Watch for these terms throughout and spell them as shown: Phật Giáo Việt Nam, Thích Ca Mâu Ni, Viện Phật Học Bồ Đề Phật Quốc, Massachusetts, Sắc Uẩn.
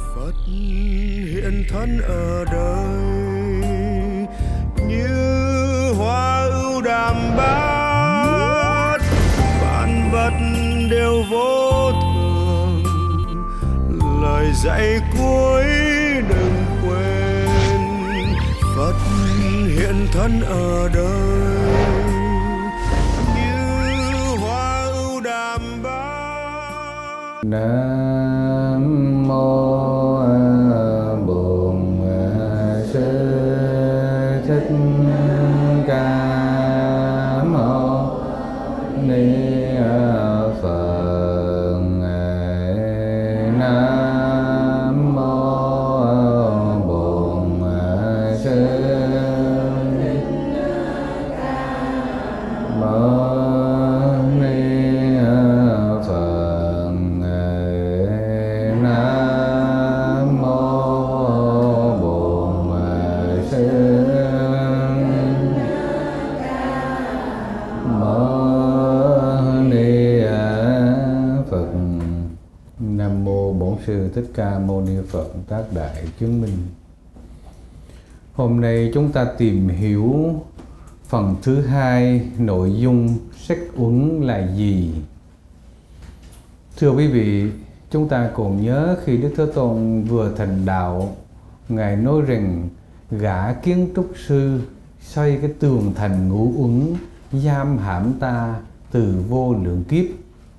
Phật hiện thân ở đời như hoa ưu đàm bát, vạn vật đều vô thường, lời dạy cuối đừng quên. Phật hiện thân ở đời như hoa ưu đàm bát. Nam mô Sư Thích Ca Mâu Ni Phật Tác Đại Chứng Minh. Hôm nay chúng ta tìm hiểu phần thứ hai, nội dung Sắc Uẩn là gì. Thưa quý vị, chúng ta còn nhớ khi Đức Thế Tôn vừa thành đạo, Ngài nói rằng gã kiến trúc sư xây cái tường thành ngũ uẩn giam hãm ta từ vô lượng kiếp.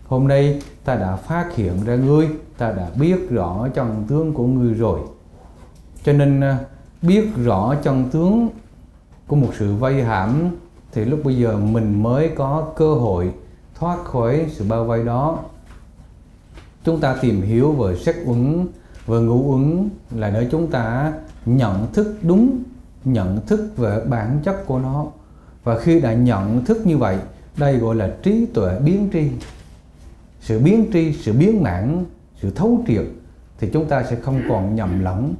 Hôm nay ta đã phát hiện ra ngươi, ta đã biết rõ chân tướng của ngươi rồi. Cho nên biết rõ chân tướng của một sự vây hãm thì lúc bây giờ mình mới có cơ hội thoát khỏi sự bao vây đó. Chúng ta tìm hiểu về sắc uẩn, về ngũ uẩn là để chúng ta nhận thức đúng, nhận thức về bản chất của nó. Và khi đã nhận thức như vậy, đây gọi là trí tuệ biến tri. Sự biến tri, sự biến mãn, sự thấu triệt thì chúng ta sẽ không còn nhầm lẫn.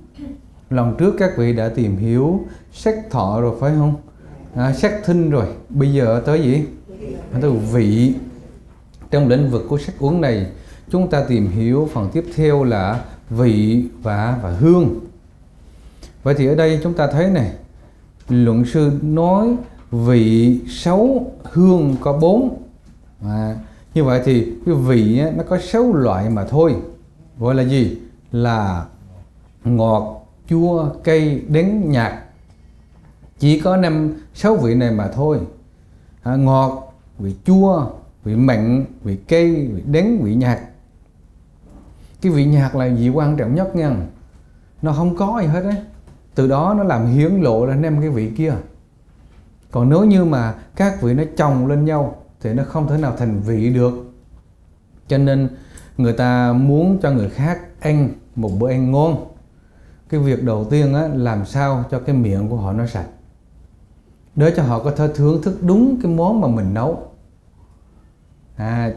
Lần trước các vị đã tìm hiểu sắc thọ rồi phải không? Sắc thinh rồi. Bây giờ tới gì? Tới vị. Trong lĩnh vực của sắc uẩn này, chúng ta tìm hiểu phần tiếp theo là vị và hương. Vậy thì ở đây chúng ta thấy này, luận sư nói vị 6, hương có 4. Như vậy thì cái vị nó có 6 loại mà thôi. Gọi là gì? Là ngọt, chua, cay, đắng, nhạt. Chỉ có 6 vị này mà thôi. Ngọt, vị chua, vị mặn, vị cay, vị đắng, vị nhạt. Cái vị nhạt là gì quan trọng nhất nha. Nó không có gì hết đấy. Từ đó nó làm hiển lộ ra 5 cái vị kia. Còn nếu như mà các vị nó chồng lên nhau thì nó không thể nào thành vị được. Cho nên người ta muốn cho người khác ăn một bữa ăn ngon, cái việc đầu tiên á, làm sao cho cái miệng của họ nó sạch, để cho họ có thể thưởng thức đúng cái món mà mình nấu.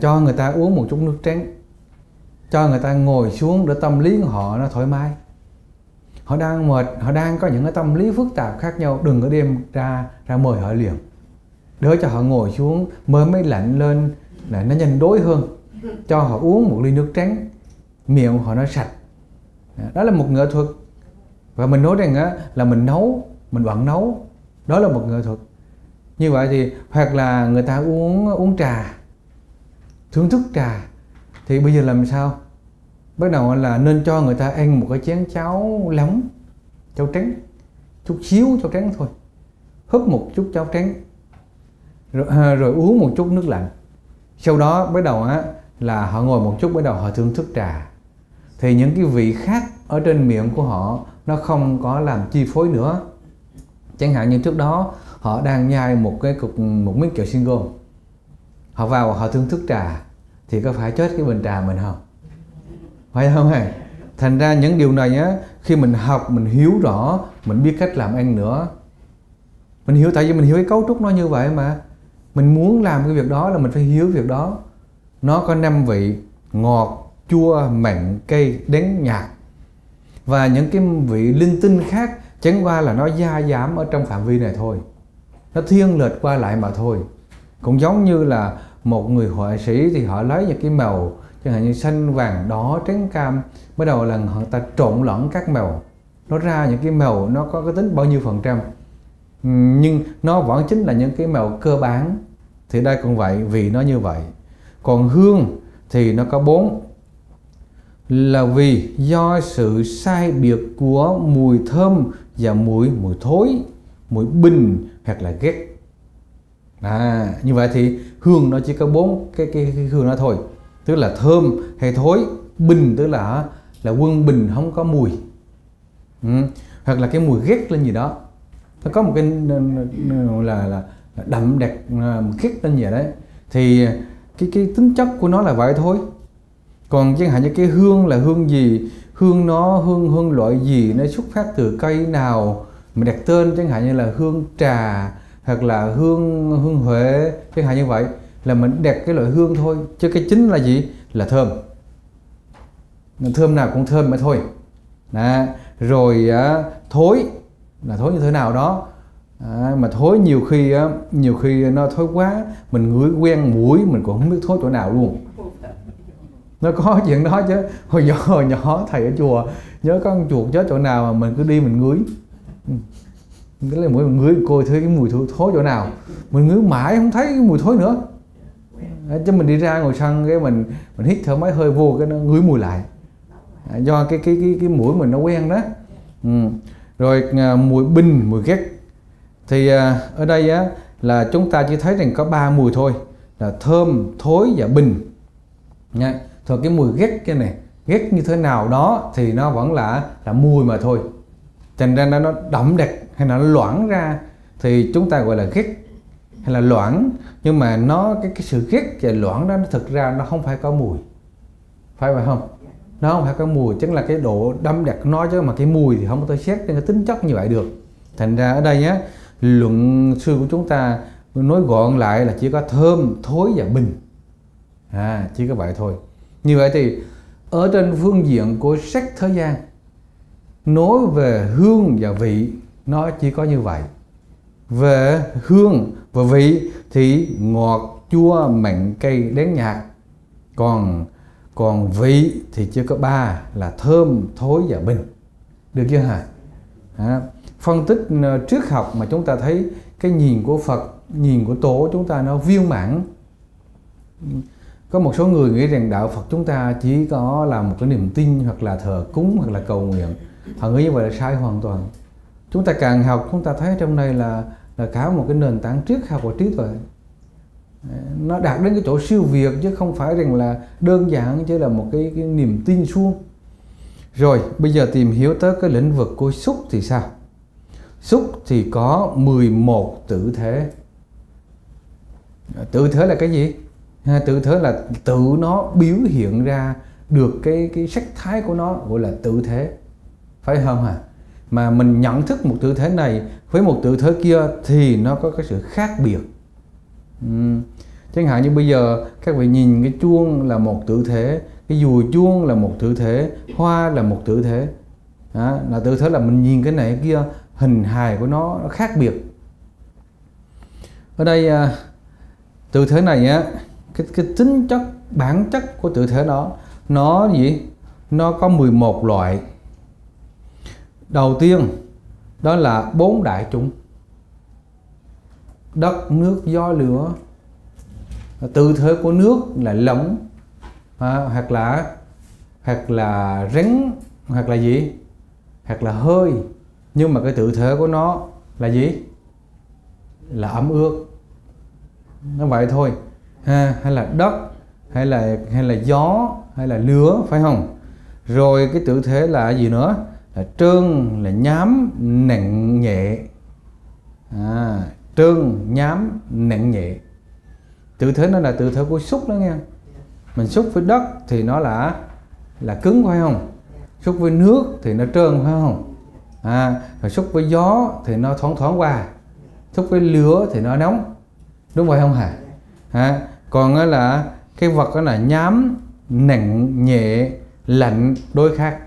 Cho người ta uống một chút nước trắng, cho người ta ngồi xuống để tâm lý của họ nó thoải mái. Họ đang mệt, họ đang có những cái tâm lý phức tạp khác nhau, đừng có đem ra mời họ liền. Để cho họ ngồi xuống mới lạnh lên là nó nhanh đối hơn. Cho họ uống một ly nước trắng, miệng họ nó sạch. Đó là một nghệ thuật. Và mình nói rằng á, là mình nấu, mình bận nấu, đó là một nghệ thuật. Như vậy thì hoặc là người ta uống trà, thưởng thức trà, thì bây giờ làm sao? Bắt đầu là nên cho người ta ăn một cái chén cháo lắm, cháo trắng, chút xíu cháo trắng thôi, húp một chút cháo trắng, rồi uống một chút nước lạnh. Sau đó bắt đầu á, là họ ngồi một chút, bắt đầu họ thưởng thức trà. Thì những cái vị khác ở trên miệng của họ nó không có làm chi phối nữa. Chẳng hạn như trước đó họ đang nhai một miếng kẹo single, họ vào họ thưởng thức trà, thì có phải chết cái bình trà mình không? Phải không hề? Thành ra những điều này á, khi mình học mình hiểu rõ, mình biết cách làm ăn nữa. Mình hiểu, tại vì mình hiểu cái cấu trúc nó như vậy mà. Mình muốn làm cái việc đó là mình phải hiểu việc đó. Nó có 5 vị: ngọt, chua, mặn, cay, đắng, nhạt. Và những cái vị linh tinh khác chẳng qua là nó gia giảm ở trong phạm vi này thôi, nó thiên lệch qua lại mà thôi. Cũng giống như là một người họa sĩ thì họ lấy những cái màu, chẳng hạn như xanh, vàng, đỏ, trắng, cam. Bắt đầu là họ ta trộn lẫn các màu, nó ra những cái màu nó có cái tính bao nhiêu phần trăm, nhưng nó vẫn chính là những cái màu cơ bản. Thì đây cũng vậy, vì nó như vậy. Còn hương thì nó có 4, là vì do sự sai biệt của mùi thơm và mùi thối, mùi bình hoặc là ghét. Như vậy thì hương nó chỉ có 4 cái hương đó thôi, tức là thơm hay thối, bình tức là quân bình không có mùi, hoặc là cái mùi ghét lên gì đó, nó có một cái là đậm đặc ghét lên gì đấy, thì cái tính chất của nó là vậy thôi. Còn chẳng hạn như cái hương là hương gì, hương nó hương loại gì, nó xuất phát từ cây nào, mà đặt tên chẳng hạn như là hương trà hoặc là hương Huệ chẳng hạn như vậy, là mình đặt cái loại hương thôi, chứ cái chính là gì, là thơm. Thơm nào cũng thơm mà thôi. Đó. Rồi thối là thối như thế nào đó, mà thối nhiều khi nó thối quá, mình ngửi quen mũi mình cũng không biết thối chỗ nào luôn. Nó có chuyện đó chứ. Hồi nhỏ thầy ở chùa nhớ con chuột chết chỗ nào mà mình cứ đi mình ngửi, cái là mình ngửi coi thấy cái mùi thối chỗ nào, mình ngửi mãi không thấy cái mùi thối nữa, chứ mình đi ra ngồi sân cái mình hít thở mấy hơi vô cái nó ngửi mùi lại, do cái mũi mình nó quen đó. Rồi mùi bình, mùi ghét thì ở đây là chúng ta chỉ thấy rằng có 3 mùi thôi, là thơm, thối và bình. Thôi cái mùi ghét cái này, ghét như thế nào đó thì nó vẫn là mùi mà thôi, thành ra nó đậm đặc hay là nó loãng ra thì chúng ta gọi là ghét hay là loãng. Nhưng mà nó cái sự ghét và loãng đó nó thực ra nó không phải có mùi, phải vậy không? Nó không phải có mùi, chính là cái độ đậm đặc nó, chứ mà cái mùi thì không có thể xét nên cái tính chất như vậy được. Thành ra ở đây nhé, luận sư của chúng ta nói gọn lại là chỉ có thơm, thối và bình, chỉ có vậy thôi. Như vậy thì ở trên phương diện của sắc thế gian, nói về hương và vị nó chỉ có như vậy. Về hương và vị thì ngọt, chua, mặn, cay, đắng, nhạt. Còn vị thì chỉ có 3 là thơm, thối và bình. Được chưa hả? Phân tích triết học mà chúng ta thấy cái nhìn của Phật, nhìn của Tổ chúng ta nó viên mãn. Có một số người nghĩ rằng đạo Phật chúng ta chỉ có là một cái niềm tin hoặc là thờ cúng hoặc là cầu nguyện. Họ nghĩ như vậy là sai hoàn toàn. Chúng ta càng học chúng ta thấy trong này là cả một cái nền tảng triết học và trí tuệ. Nó đạt đến cái chỗ siêu việt, chứ không phải rằng là đơn giản chỉ là một cái niềm tin suông. Rồi bây giờ tìm hiểu tới cái lĩnh vực của xúc thì sao? Xúc thì có 11 tự thể. Tự thể là cái gì? Tự thể là tự nó biểu hiện ra được cái sắc thái của nó, gọi là tự thể, phải không hả? Mà mình nhận thức một tự thể này với một tự thể kia thì nó có cái sự khác biệt. Chẳng hạn như bây giờ các vị nhìn cái chuông là một tự thể, cái dùi chuông là một tự thể, hoa là một tự thể. Đó, là tự thể là mình nhìn cái này cái kia, hình hài của nó khác biệt. Ở đây tự thể này á, cái tính chất bản chất của tự thể đó, nó gì? Nó có 11 loại. Đầu tiên đó là 4 đại chúng: đất, nước, gió, lửa. Tự thể của nước là lỏng, hoặc là rắn, hoặc là gì? Hoặc là hơi. Nhưng mà cái tự thể của nó là gì? Là ẩm ướt. Nó vậy thôi. Hay là đất, hay là gió, hay là lửa, phải không? Rồi cái tự thể là gì nữa? Là trơn, là nhám, nặng, nhẹ. Trơn, nhám, nặng, nhẹ. Tự thể nó là tự thể của xúc đó nghe. Mình xúc với đất thì nó là cứng, phải không? Xúc với nước thì nó trơn, phải không? Rồi xúc với gió thì nó thoáng qua, xúc với lửa thì nó nóng, đúng vậy không hả? Còn là cái vật đó là nhám, nặng, nhẹ, lạnh, đôi khác.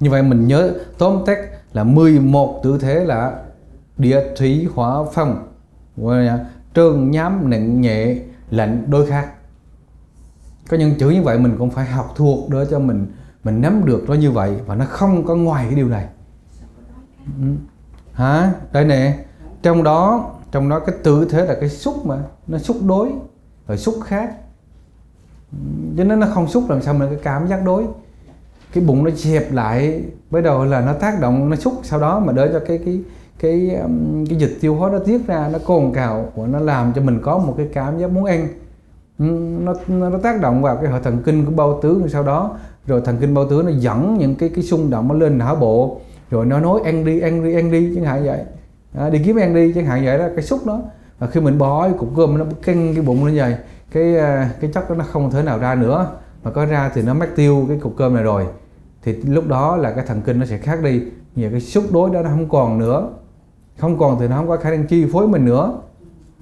Như vậy mình nhớ tóm tắt là 11 tự thể là địa, thủy, hỏa, phong, trơn, nhám, nặng, nhẹ, lạnh, đôi khác. Có những chữ như vậy mình cũng phải học thuộc để cho mình nắm được nó như vậy, và nó không có ngoài cái điều này. Hả? Đây nè, trong đó cái tự thế là cái xúc mà, nó xúc đối, rồi xúc khác. Cho nên nó không xúc làm sao mình cái cảm giác đối. Cái bụng nó dẹp lại, bắt đầu là nó tác động, nó xúc, sau đó mà để cho cái dịch tiêu hóa nó tiết ra, nó cồn cào, nó làm cho mình có một cái cảm giác muốn ăn. Nó tác động vào cái hệ thần kinh của bao tử, sau đó rồi thần kinh bao tử nó dẫn những cái xung động nó lên não bộ, rồi nó nói ăn đi chẳng hạn vậy, đi kiếm ăn đi chẳng hạn vậy đó, cái xúc đó. Và khi mình bỏ cục cơm nó căng cái bụng lên vậy, cái chất đó nó không thể nào ra nữa, mà có ra thì nó mất tiêu cái cục cơm này rồi, thì lúc đó là cái thần kinh nó sẽ khác đi, nhiều cái xúc đối đó nó không còn nữa, không còn thì nó không có khả năng chi phối mình nữa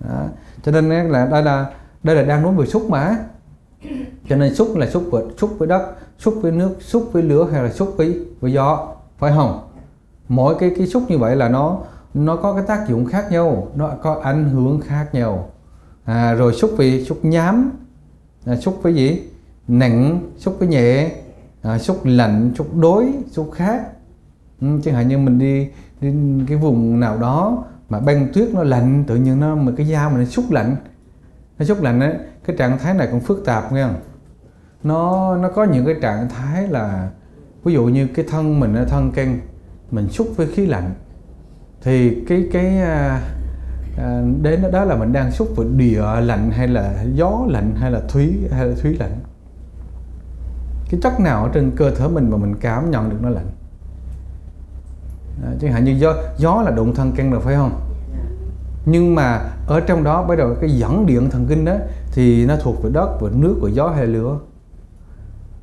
đó. Cho nên là đây là đang nói về xúc mà, cho nên xúc là xúc với đất, xúc với nước, xúc với lửa, hay là xúc với gió, phải không? Mỗi cái xúc như vậy là nó có cái tác dụng khác nhau, nó có ảnh hưởng khác nhau. Rồi xúc nhám, xúc với gì? Nặng, xúc với nhẹ, xúc lạnh, xúc đối, xúc khác. Chẳng hạn như mình đi cái vùng nào đó mà băng tuyết nó lạnh, tự nhiên mà cái da mình nó xúc lạnh ấy, cái trạng thái này cũng phức tạp nghe không? Nó có những cái trạng thái là ví dụ như cái thân mình, thân căng, mình xúc với khí lạnh thì đến đó là mình đang xúc với địa lạnh, hay là gió lạnh, hay là thủy lạnh. Cái chất nào ở trên cơ thể mình mà mình cảm nhận được nó lạnh. Chẳng hạn như gió là đụng thân căng rồi phải không? Nhưng mà ở trong đó bắt đầu cái dẫn điện thần kinh đó thì nó thuộc về đất, về nước, về gió hay lửa.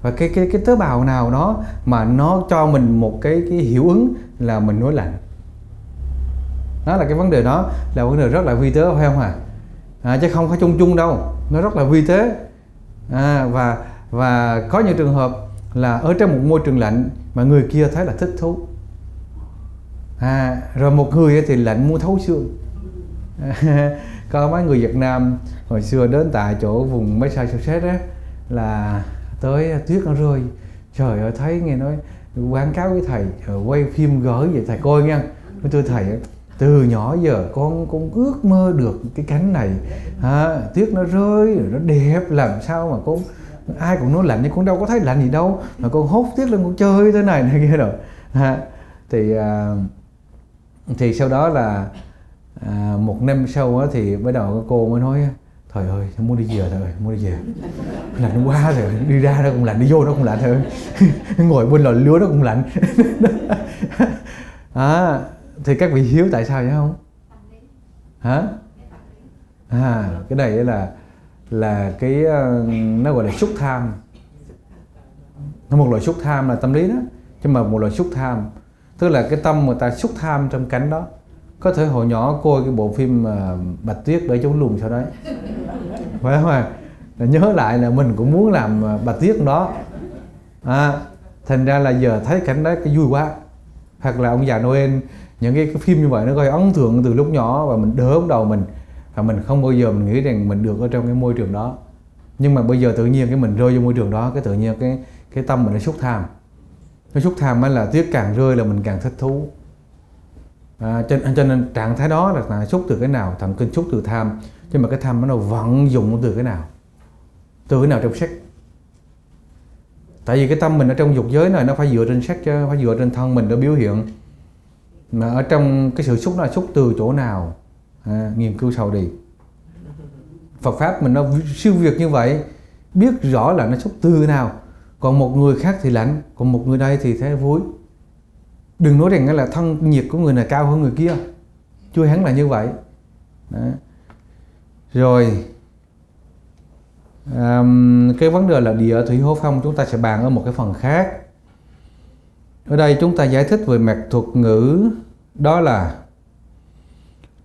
Và cái tế bào nào đó mà nó cho mình một cái hiệu ứng là mình nói lạnh. Đó là cái vấn đề đó, là vấn đề rất là vi tế phải không ạ? Chứ không phải chung chung đâu, nó rất là vi tế. Và có những trường hợp là ở trong một môi trường lạnh mà người kia thấy là thích thú. Rồi một người thì lạnh muốn thấu xương. Có mấy người Việt Nam hồi xưa đến tại chỗ vùng Massachusetts á, là tới tuyết nó rơi, trời ơi thấy nghe nói quảng cáo với thầy quay phim gửi về thầy coi nha, nói thưa thầy từ nhỏ giờ con cũng ước mơ được cái cảnh này, tuyết nó rơi nó đẹp làm sao mà con ai cũng nói lạnh nhưng con đâu có thấy lạnh gì đâu, mà con hốt tuyết lên con chơi thế này này kia rồi. Thì sau đó là một năm sau á, thì bắt đầu cô mới nói thầy ơi muốn đi về, lạnh quá rồi, đi ra nó cũng lạnh, đi vô nó cũng lạnh thôi. Ngồi bên lò lửa nó cũng lạnh. Thì các vị hiếu tại sao vậy không? Hả? Cái này là cái nó gọi là xúc tham, nó một loại xúc tham là tâm lý đó, chứ mà một loại xúc tham tức là cái tâm người ta xúc tham trong cảnh đó. Có thể hồi nhỏ coi cái bộ phim Bạch Tuyết để chống lùn sau đấy, phải không ạ? Nhớ lại là mình cũng muốn làm Bạch Tuyết đó. Thành ra là giờ thấy cảnh đấy cái vui quá. Hoặc là ông già Noel, những cái phim như vậy nó gây ấn tượng từ lúc nhỏ, và mình đỡ đầu mình, và mình không bao giờ mình nghĩ rằng mình được ở trong cái môi trường đó. Nhưng mà bây giờ tự nhiên cái mình rơi vô môi trường đó, cái tự nhiên cái tâm mình nó xúc tham. Nó xúc tham ấy là tuyết càng rơi là mình càng thích thú. Cho nên trạng thái đó là xúc từ cái nào? Thần kinh xúc từ tham. Nhưng mà cái tham nó vận dụng từ cái nào? Từ cái nào trong sắc? Tại vì cái tâm mình ở trong dục giới này nó phải dựa trên sắc chứ, phải dựa trên thân mình để biểu hiện. Mà ở trong cái sự xúc nó là xúc từ chỗ nào? Nghiên cứu sau đi. Phật Pháp mình nó siêu việt như vậy, biết rõ là nó xúc từ nào. Còn một người khác thì lạnh, còn một người đây thì thấy vui. Đừng nói rằng là thân nhiệt của người này cao hơn người kia, chưa hẳn là như vậy. Đó. Rồi cái vấn đề là địa thủy hô phong chúng ta sẽ bàn ở một cái phần khác. Ở đây chúng ta giải thích về mặt thuật ngữ, đó là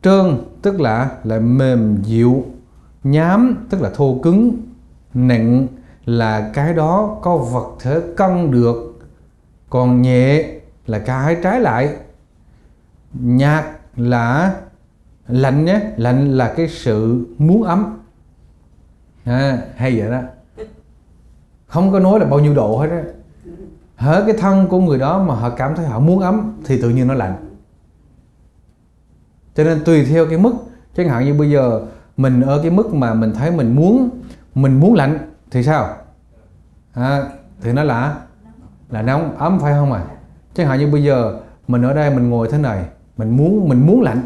trơn tức là mềm dịu, nhám tức là thô cứng, nặng là cái đó có vật thể cân được, còn nhẹ là cái trái lại. Nhạt là lạnh nhé, lạnh là cái sự muốn ấm, hay vậy đó. Không có nói là bao nhiêu độ hết á. Hở cái thân của người đó mà họ cảm thấy họ muốn ấm thì tự nhiên nó lạnh. Cho nên tùy theo cái mức, chẳng hạn như bây giờ mình ở cái mức mà mình thấy mình muốn lạnh thì sao? Thì nó là nóng, ấm phải không à? Chẳng hạn như bây giờ mình ở đây mình ngồi thế này, mình muốn lạnh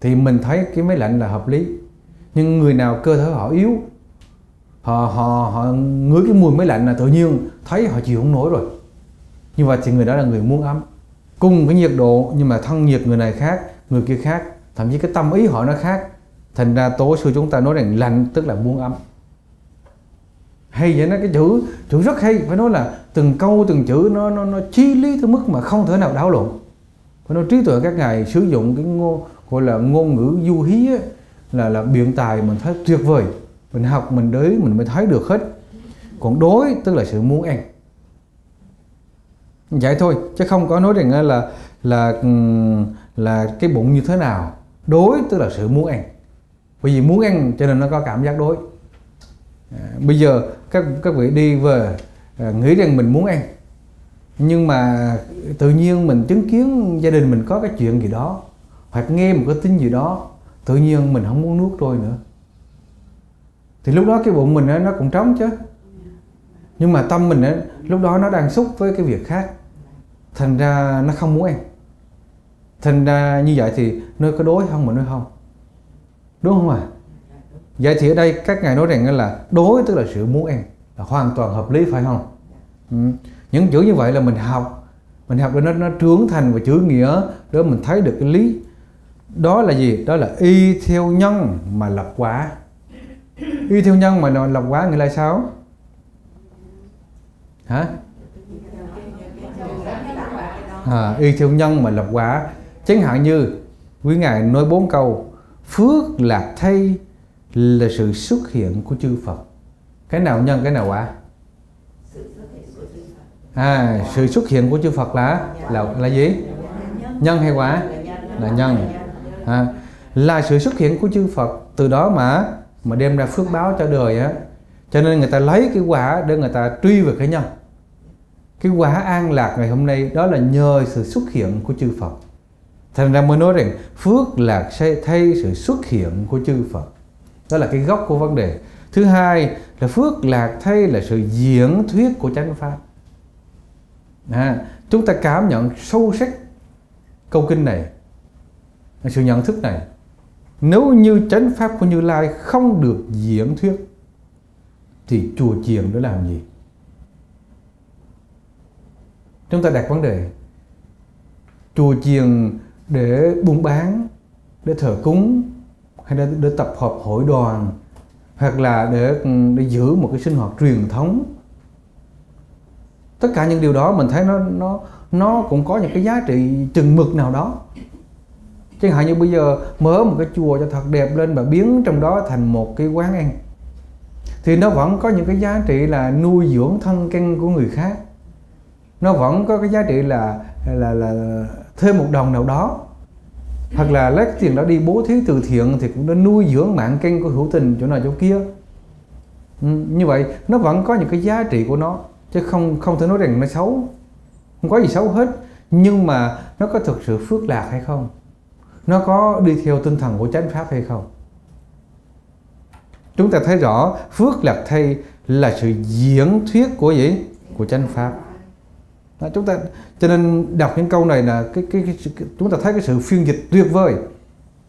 thì mình thấy cái máy lạnh là hợp lý. Nhưng người nào cơ thể họ yếu, họ ngửi cái mùi máy lạnh là tự nhiên thấy họ chịu không nổi rồi. Như vậy thì người đó là người muốn ấm. Cùng cái nhiệt độ nhưng mà thân nhiệt người này khác, người kia khác, thậm chí cái tâm ý họ nó khác. Thành ra tổ sư chúng ta nói rằng lạnh tức là muốn ấm. Hay vậy, nó cái chữ rất hay, phải nói là từng câu từng chữ nó chí lý tới mức mà không thể nào đảo lộn. Phải nói trí tuệ các ngài sử dụng cái gọi là ngôn ngữ du hí ấy, là biện tài mình thấy tuyệt vời. Mình học mình đới mình mới thấy được hết. Còn đối tức là sự muốn ăn. Vậy thôi, chứ không có nói rằng là cái bụng như thế nào. Đối tức là sự muốn ăn. Bởi vì muốn ăn cho nên nó có cảm giác đói. Bây giờ các vị đi về nghĩ rằng mình muốn ăn, nhưng mà tự nhiên mình chứng kiến gia đình mình có cái chuyện gì đó, hoặc nghe một cái tin gì đó, tự nhiên mình không muốn nuốt trôi nữa. Thì lúc đó cái bụng mình nó cũng trống chứ. Nhưng mà tâm mình lúc đó nó đang xúc với cái việc khác, thành ra nó không muốn ăn. Thành ra như vậy thì nơi có đối không mà nơi không. Đúng không ạ? Vậy thì ở đây các ngài nói rằng là đối tức là sự muốn ăn, là hoàn toàn hợp lý phải không? Những chữ như vậy là mình học để nó trưởng thành và chữ nghĩa để mình thấy được cái lý. Đó là gì? Đó là y theo nhân mà lập quả. Y theo nhân mà lập quả nghĩa là sao? Hả? Y theo nhân mà lập quả. Chẳng hạn như quý ngài nói 4 câu: phước lạc thay là sự xuất hiện của chư Phật. Cái nào nhân, cái nào quả? Sự xuất hiện của chư Phật là gì? Nhân hay quả? Là nhân. Là sự xuất hiện của chư Phật, từ đó mà đem ra phước báo cho đời á. Cho nên người ta lấy cái quả để người ta truy về cái nhân. Cái quả an lạc ngày hôm nay đó là nhờ sự xuất hiện của chư Phật. Thành ra mới nói rằng phước lạc thay sự xuất hiện của chư Phật. Đó là cái gốc của vấn đề. Thứ hai là phước lạc thay là sự diễn thuyết của chánh pháp. Chúng ta cảm nhận sâu sắc câu kinh này, sự nhận thức này. Nếu như chánh pháp của Như Lai không được diễn thuyết thì chùa chiền để làm gì? Chúng ta đặt vấn đề chùa chiền để buôn bán, để thờ cúng, hay để tập hợp hội đoàn, hoặc là để giữ một cái sinh hoạt truyền thống. Tất cả những điều đó mình thấy nó cũng có những cái giá trị chừng mực nào đó. Chẳng hạn như bây giờ mở một cái chùa cho thật đẹp lên và biến trong đó thành một cái quán ăn thì nó vẫn có những cái giá trị là nuôi dưỡng thân căn của người khác. Nó vẫn có cái giá trị là thêm một đồng nào đó, hoặc là lấy tiền đó đi bố thí từ thiện thì cũng đã nuôi dưỡng mạng căn của hữu tình chỗ nào chỗ kia. Như vậy nó vẫn có những cái giá trị của nó, chứ không thể nói rằng nó xấu. Không có gì xấu hết, nhưng mà nó có thực sự phước lạc hay không? Nó có đi theo tinh thần của chánh pháp hay không? Chúng ta thấy rõ phước lạc thay là sự diễn thuyết của gì? Của chánh pháp. Đó, chúng ta cho nên đọc những câu này là chúng ta thấy cái sự phiên dịch tuyệt vời.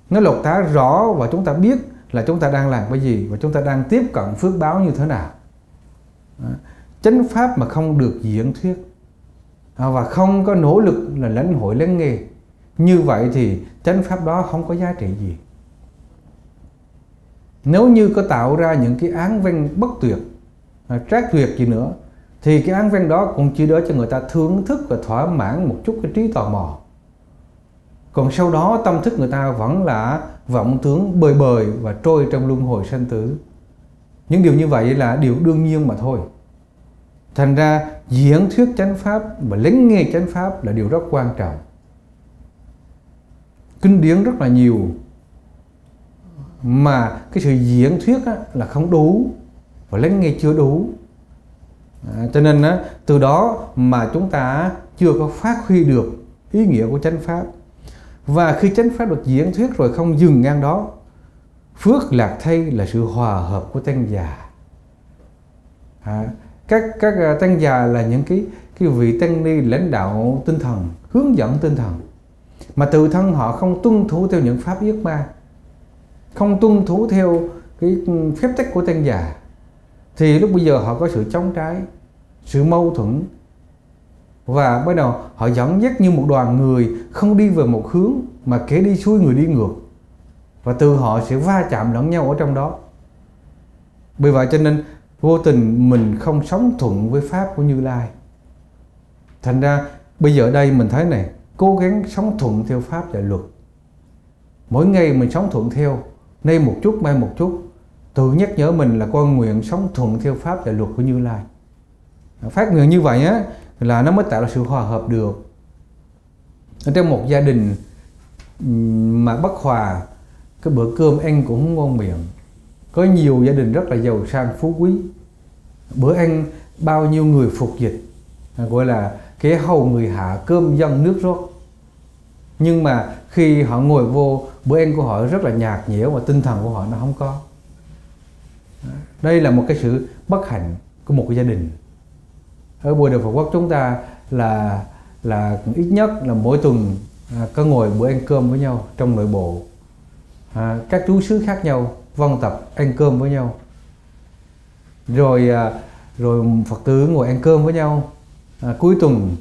Nó lột tả rõ và chúng ta biết là chúng ta đang làm cái gì và chúng ta đang tiếp cận phước báo như thế nào. Đó. Chánh pháp mà không được diễn thuyết và không có nỗ lực là lãnh hội lắng nghe, như vậy thì chánh pháp đó không có giá trị gì. Nếu như có tạo ra những cái án văn bất tuyệt, trác tuyệt gì nữa thì cái án văn đó cũng chỉ đỡ cho người ta thưởng thức và thỏa mãn một chút cái trí tò mò. Còn sau đó tâm thức người ta vẫn là vọng tưởng bời bời và trôi trong luân hồi sanh tử. Những điều như vậy là điều đương nhiên mà thôi. Thành ra diễn thuyết chánh pháp và lắng nghe chánh pháp là điều rất quan trọng. Kinh điển rất là nhiều mà cái sự diễn thuyết là không đủ và lắng nghe chưa đủ. Cho nên từ đó mà chúng ta chưa có phát huy được ý nghĩa của chánh pháp. Và khi chánh pháp được diễn thuyết rồi không dừng ngang đó, phước lạc thay là sự hòa hợp của tăng già. Các tăng già là những cái vị tăng ni lãnh đạo tinh thần, hướng dẫn tinh thần, mà tự thân họ không tuân thủ theo những pháp yết ma, không tuân thủ theo cái phép tắc của tăng già, thì lúc bây giờ họ có sự chống trái, sự mâu thuẫn, và bắt đầu họ dẫn dắt như một đoàn người không đi về một hướng mà kẻ đi xuôi người đi ngược, và từ họ sẽ va chạm lẫn nhau ở trong đó. Bởi vậy cho nên vô tình mình không sống thuận với pháp của Như Lai. Thành ra bây giờ đây mình thấy này, cố gắng sống thuận theo pháp và luật. Mỗi ngày mình sống thuận theo, nay một chút mai một chút, tự nhắc nhở mình là con nguyện sống thuận theo pháp và luật của Như Lai. Phát nguyện như vậy á là nó mới tạo ra sự hòa hợp được. Ở trong một gia đình mà bất hòa, cái bữa cơm ăn cũng không ngon miệng. Có nhiều gia đình rất là giàu sang phú quý, bữa ăn bao nhiêu người phục dịch, gọi là kẻ hầu người hạ, cơm dâng nước rót. Nhưng mà khi họ ngồi vô, bữa ăn của họ rất là nhạt nhẽo và tinh thần của họ nó không có. Đây là một cái sự bất hạnh của một cái gia đình. Ở Bồ Đề Phật Quốc chúng ta là ít nhất là mỗi tuần có ngồi bữa ăn cơm với nhau trong nội bộ. Các trú xứ khác nhau vong tập ăn cơm với nhau, rồi Phật tử ngồi ăn cơm với nhau cuối tuần,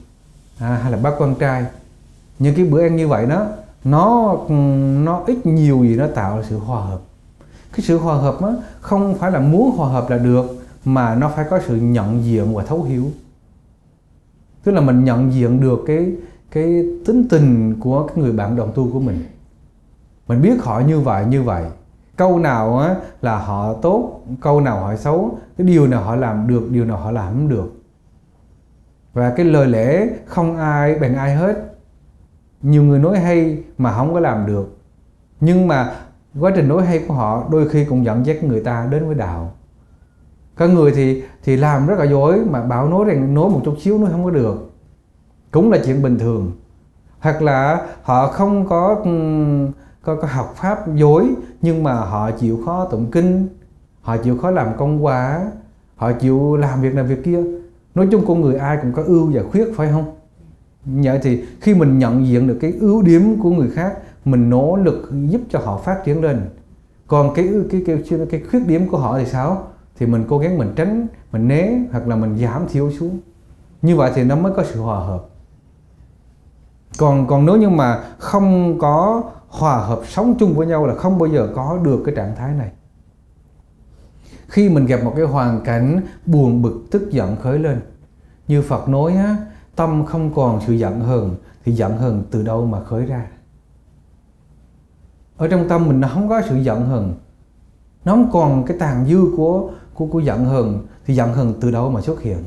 hay là bác quan trai. Những cái bữa ăn như vậy nó ít nhiều gì nó tạo sự hòa hợp. Cái sự hòa hợp đó, không phải là muốn hòa hợp là được, mà nó phải có sự nhận diện và thấu hiểu. Tức là mình nhận diện được cái tính tình của cái người bạn đồng tu của mình. Mình biết họ như vậy, câu nào là họ tốt, câu nào họ xấu, cái điều nào họ làm được, điều nào họ làm không được. Và cái lời lẽ không ai bằng ai hết. Nhiều người nói hay mà không có làm được, nhưng mà quá trình nói hay của họ đôi khi cũng dẫn dắt người ta đến với đạo. Có người thì làm rất là giỏi mà bảo nói rằng nói một chút xíu nó không có được, cũng là chuyện bình thường. Hoặc là họ không có học pháp dối, nhưng mà họ chịu khó tụng kinh, họ chịu khó làm công quả, họ chịu làm việc này việc kia. Nói chung con người ai cũng có ưu và khuyết, phải không? Vậy thì khi mình nhận diện được cái ưu điểm của người khác, mình nỗ lực giúp cho họ phát triển lên. Còn cái khuyết điểm của họ thì sao? Thì mình cố gắng mình tránh, mình né, hoặc là mình giảm thiểu xuống. Như vậy thì nó mới có sự hòa hợp. Còn nếu như mà không có hòa hợp sống chung với nhau là không bao giờ có được cái trạng thái này. Khi mình gặp một cái hoàn cảnh buồn bực, tức giận khởi lên, như Phật nói á, tâm không còn sự giận hờn, thì giận hờn từ đâu mà khởi ra? Ở trong tâm mình nó không có sự giận hờn, nó không còn cái tàn dư của giận hờn, thì giận hờn từ đâu mà xuất hiện?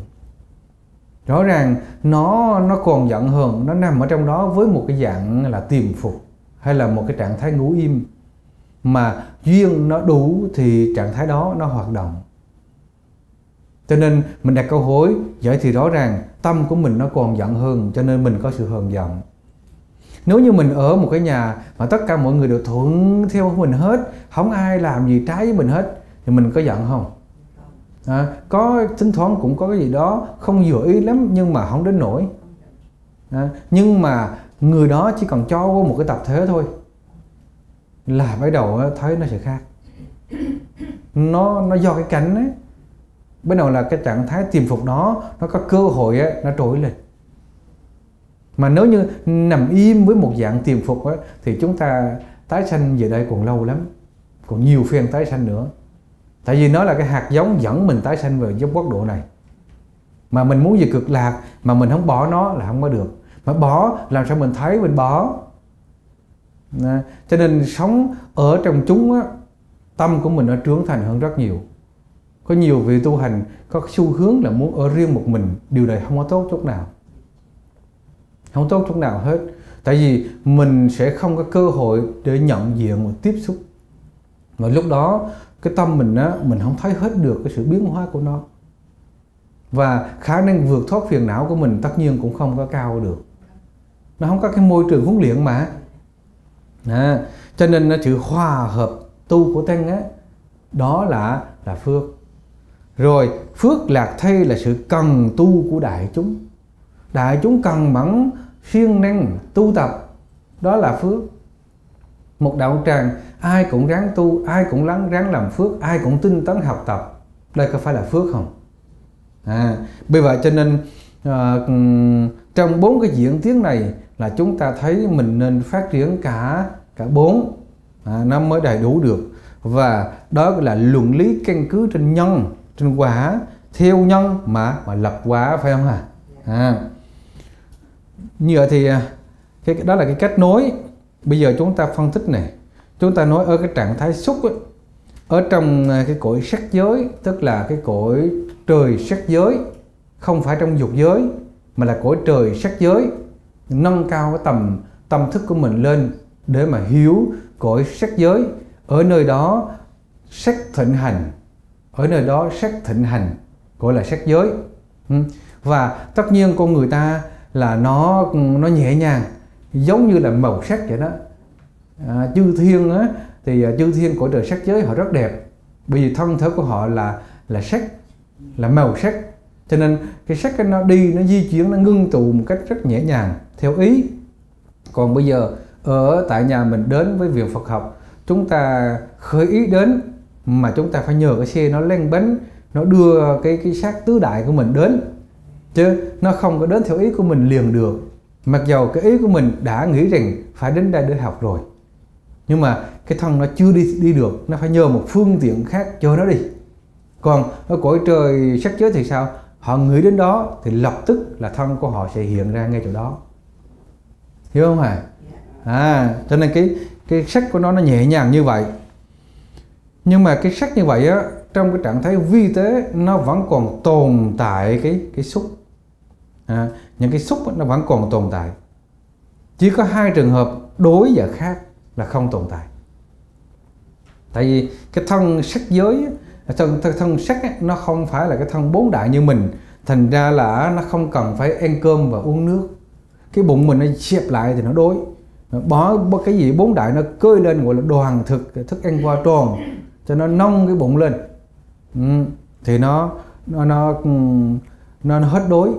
Rõ ràng nó còn giận hờn, nó nằm ở trong đó với một cái dạng là tiềm phục, hay là một cái trạng thái ngủ im. Mà duyên nó đủ thì trạng thái đó nó hoạt động. Cho nên mình đặt câu hỏi, vậy thì rõ ràng tâm của mình nó còn giận hờn, cho nên mình có sự hờn giận. Nếu như mình ở một cái nhà mà tất cả mọi người đều thuận theo mình hết, không ai làm gì trái với mình hết, thì mình có giận không? Có thỉnh thoảng cũng có cái gì đó không vừa ý lắm, nhưng mà không đến nỗi. Nhưng mà người đó chỉ cần cho vô một cái tập thể thôi là bắt đầu thấy nó sẽ khác. Nó do cái cảnh ấy, bắt đầu là cái trạng thái tiềm phục đó nó có cơ hội ấy, nó trỗi lên. Mà nếu như nằm im với một dạng tiềm phục ấy, thì chúng ta tái sanh về đây còn lâu lắm, còn nhiều phiên tái sanh nữa. Tại vì nó là cái hạt giống dẫn mình tái sanh về giống quốc độ này. Mà mình muốn về cực lạc mà mình không bỏ nó là không có được. Mà bỏ làm sao mình thấy mình bỏ. Cho nên sống ở trong chúng á, tâm của mình nó trưởng thành hơn rất nhiều. Có nhiều vị tu hành có xu hướng là muốn ở riêng một mình, điều này không có tốt chút nào. Không tốt chút nào hết. Tại vì mình sẽ không có cơ hội để nhận diện và tiếp xúc. Và lúc đó cái tâm mình á, mình không thấy hết được cái sự biến hóa của nó. Và khả năng vượt thoát phiền não của mình tất nhiên cũng không có cao được. Nó không có cái môi trường huấn luyện mà. Cho nên sự hòa hợp tu của Tăng á, đó là phước. Rồi phước lạc thay là sự cần tu của đại chúng. Đại chúng cần mẫn siêng năng tu tập, đó là phước. Một đạo tràng ai cũng ráng tu, ai cũng ráng làm phước, ai cũng tinh tấn học tập, đây có phải là phước không? Bởi vậy cho nên trong 4 cái diễn tiến này là chúng ta thấy mình nên phát triển cả 4 nó mới đầy đủ được. Và đó là luận lý căn cứ trên nhân, trên quả, theo nhân mà lập quả, phải không hả? Như vậy thì đó là cái cách nối. Bây giờ chúng ta phân tích này, chúng ta nói ở cái trạng thái xúc ấy, ở trong cái cõi sắc giới, tức là cái cõi trời sắc giới, không phải trong dục giới mà là cõi trời sắc giới, nâng cao cái tầm tâm thức của mình lên để mà hiểu cõi sắc giới. Ở nơi đó sắc thịnh hành, ở nơi đó sắc thịnh hành gọi là sắc giới. Và tất nhiên con người ta là nó nhẹ nhàng, giống như là màu sắc vậy đó. Chư thiên á, thì chư thiên của trời sắc giới họ rất đẹp, bởi vì thân thể của họ là sắc, là màu sắc, cho nên cái sắc nó đi, nó di chuyển, nó ngưng tụ một cách rất nhẹ nhàng theo ý. Còn bây giờ ở tại nhà mình đến với việc Phật học, chúng ta khởi ý đến mà chúng ta phải nhờ cái xe nó len bánh, nó đưa cái sắc tứ đại của mình đến, chứ nó không có đến theo ý của mình liền được. Mặc dầu cái ý của mình đã nghĩ rằng phải đến đây để học rồi, nhưng mà cái thân nó chưa đi được, nó phải nhờ một phương tiện khác cho nó đi. Còn ở cõi trời sắc giới thì sao? Họ nghĩ đến đó thì lập tức là thân của họ sẽ hiện ra ngay chỗ đó, hiểu không hả? Cho nên cái sắc của nó nhẹ nhàng như vậy. Nhưng mà cái sắc như vậy á, trong cái trạng thái vi tế nó vẫn còn tồn tại cái xúc. Những cái xúc nó vẫn còn tồn tại. Chỉ có 2 trường hợp đối và khác là không tồn tại. Tại vì cái thân sắc giới, thân sắc ấy, nó không phải là cái thân 4 đại như mình, thành ra là nó không cần phải ăn cơm và uống nước. Cái bụng mình nó xẹp lại thì nó đói, bỏ cái gì 4 đại nó cơi lên, gọi là đoàn thức ăn qua tròn cho nó nông cái bụng lên, thì nó hết đói.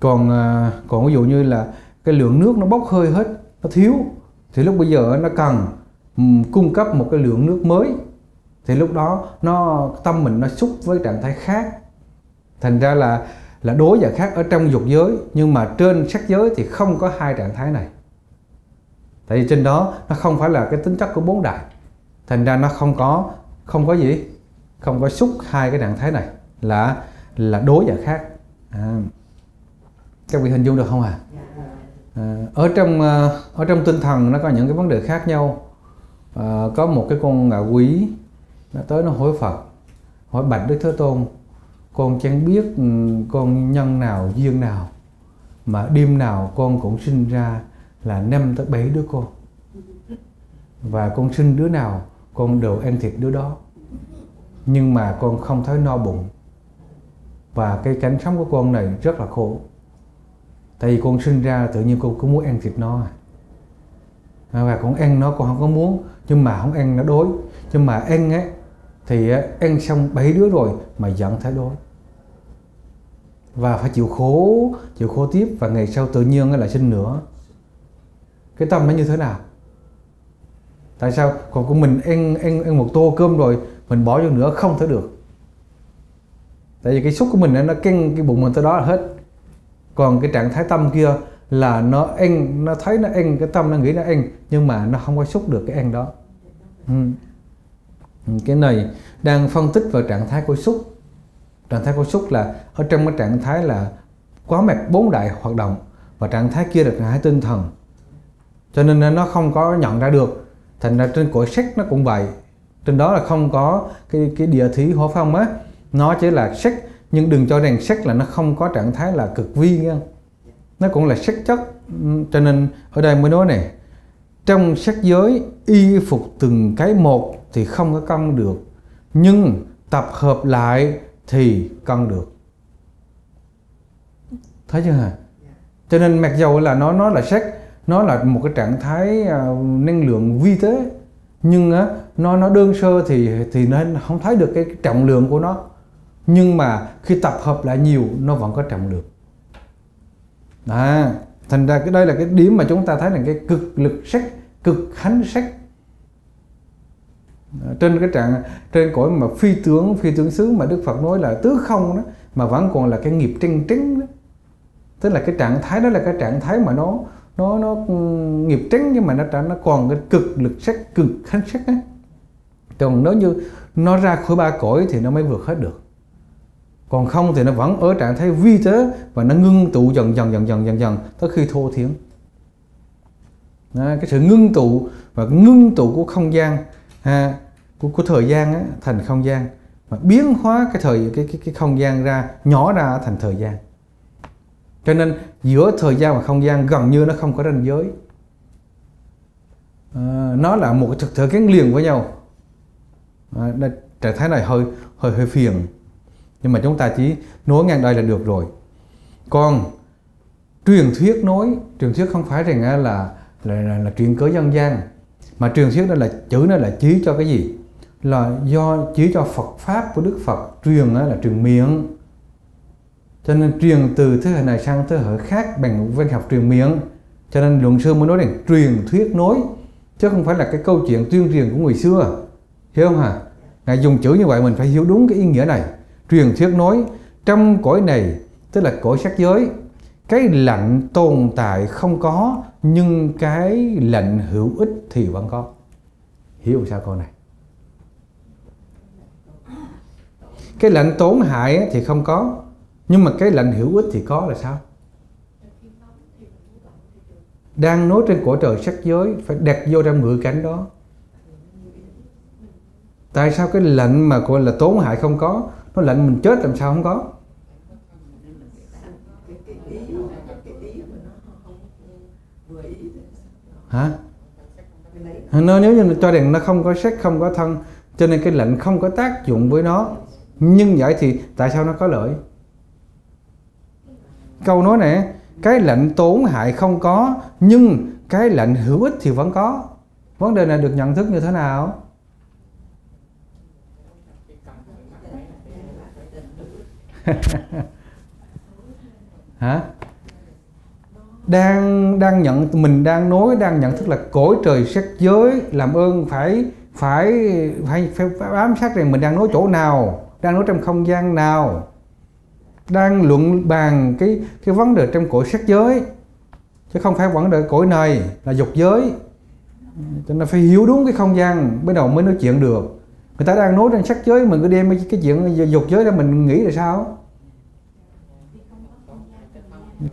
Còn ví dụ như là cái lượng nước nó bốc hơi hết, nó thiếu, thì lúc bây giờ nó cần cung cấp một cái lượng nước mới, thì lúc đó tâm mình nó xúc với trạng thái khác, thành ra là đối và khác ở trong dục giới. Nhưng mà trên sắc giới thì không có 2 trạng thái này, tại vì trên đó nó không phải là cái tính chất của 4 đại, thành ra nó không có gì, không có xúc 2 cái trạng thái này là đối và khác. Các vị hình dung được không ạ? Ở trong tinh thần nó có những cái vấn đề khác nhau. Có một cái con ngạ quỷ nó tới, nó hỏi Phật, hỏi bạch Đức Thế Tôn, con chẳng biết con nhân nào, duyên nào mà đêm nào con cũng sinh ra là 5 tới 7 đứa con, và con sinh đứa nào con đều ăn thịt đứa đó, nhưng mà con không thấy no bụng, và cái cảnh sống của con này rất là khổ. Tại vì con sinh ra tự nhiên con cứ muốn ăn thịt nó, và con ăn nó con không có muốn, nhưng mà không ăn nó đói, nhưng mà ăn ấy thì ăn xong 7 đứa rồi mà vẫn thấy đói, và phải chịu khổ tiếp, và ngày sau tự nhiên lại sinh nữa. Cái tâm nó như thế nào? Tại sao còn của mình ăn một tô cơm rồi mình bỏ vô nữa không thể được? Tại vì cái xúc của mình nó căng cái bụng mình tới đó là hết. Còn cái trạng thái tâm kia là nó ăn, nó thấy nó ăn, cái tâm nó nghĩ nó ăn, nhưng mà nó không có xúc được cái ăn đó. Cái này đang phân tích vào trạng thái của xúc. Trạng thái của xúc là ở trong cái trạng thái là quá mệt 4 đại hoạt động, và trạng thái kia là trạng thái tinh thần, cho nên nó không có nhận ra được. Thành ra trên cõi sắc nó cũng vậy, trên đó là không có cái địa thí hổ phong á, nó chỉ là sắc. Nhưng đừng cho rằng sắc là nó không có trạng thái là cực vi nha, nó cũng là sắc chất. Cho nên ở đây mới nói này, trong sắc giới y phục từng cái một thì không có cân được, nhưng tập hợp lại thì cân được. Thấy chưa hả? Cho nên mặc dầu là nó là sắc, nó là một cái trạng thái năng lượng vi tế, nhưng nó đơn sơ thì nên không thấy được cái trọng lượng của nó. Nhưng mà khi tập hợp lại nhiều nó vẫn có trọng lượng. Thành ra cái đây là cái điểm mà chúng ta thấy là cái cực lực sắc, cực khánh sắc. Trên cái trạng trên cõi mà phi tướng xứ mà Đức Phật nói là tứ không đó, mà vẫn còn là cái nghiệp chân trứng đó. Tức là cái trạng thái đó là cái trạng thái mà nó nghiệp tránh, nhưng mà nó còn cái cực lực sắc, cực khánh sắc á. Còn nếu như nó ra khỏi ba cõi thì nó mới vượt hết được. Còn không thì nó vẫn ở trạng thái vi tế và nó ngưng tụ dần dần tới khi thô thiển. Cái sự ngưng tụ và ngưng tụ của không gian, của thời gian á, thành không gian, mà biến hóa cái không gian ra, nhỏ ra thành thời gian. Cho nên giữa thời gian và không gian gần như nó không có ranh giới, nó là một thực thể gắn liền với nhau. Trạng thái này hơi phiền, nhưng mà chúng ta chỉ nói ngang đây là được rồi. Còn truyền thuyết không phải rằng là chuyện cớ dân gian, mà truyền thuyết đó là chữ nó là chỉ cho cái gì, là do chỉ cho Phật pháp của Đức Phật truyền, là truyền miệng. Cho nên truyền từ thế hệ này sang thế hệ khác bằng văn học truyền miệng. Cho nên luận sư mới nói rằng truyền thuyết nói, chứ không phải là cái câu chuyện tuyên truyền của người xưa. Hiểu không hả? Ngài dùng chữ như vậy mình phải hiểu đúng cái ý nghĩa này. Truyền thuyết nói trong cõi này, tức là cõi sắc giới, cái lạnh tồn tại không có, nhưng cái lạnh hữu ích thì vẫn có. Hiểu sao câu này? Cái lạnh tổn hại thì không có, nhưng mà cái lạnh hữu ích thì có là sao? Đang nói trên cõi trời sắc giới, phải đặt vô trong ngữ cảnh đó. Tại sao cái lạnh mà gọi là tổn hại không có, nó lạnh mình chết làm sao không có? Hả? Nếu như cho rằng nó không có sắc, không có thân, cho nên cái lạnh không có tác dụng với nó. Nhưng vậy thì tại sao nó có lợi? Câu nói này, cái lạnh tổn hại không có, nhưng cái lạnh hữu ích thì vẫn có. Vấn đề này được nhận thức như thế nào? Hả? Mình đang nhận thức là cõi trời sắc giới. Làm ơn phải bám sát rằng mình đang nói chỗ nào, đang nói trong không gian nào, đang luận bàn cái vấn đề trong cõi sắc giới, chứ không phải vấn đề cõi này là dục giới. Cho nên phải hiểu đúng cái không gian bắt đầu mới nói chuyện được. Người ta đang nói trên sắc giới, mình cứ đem cái chuyện dục giới ra mình nghĩ là sao?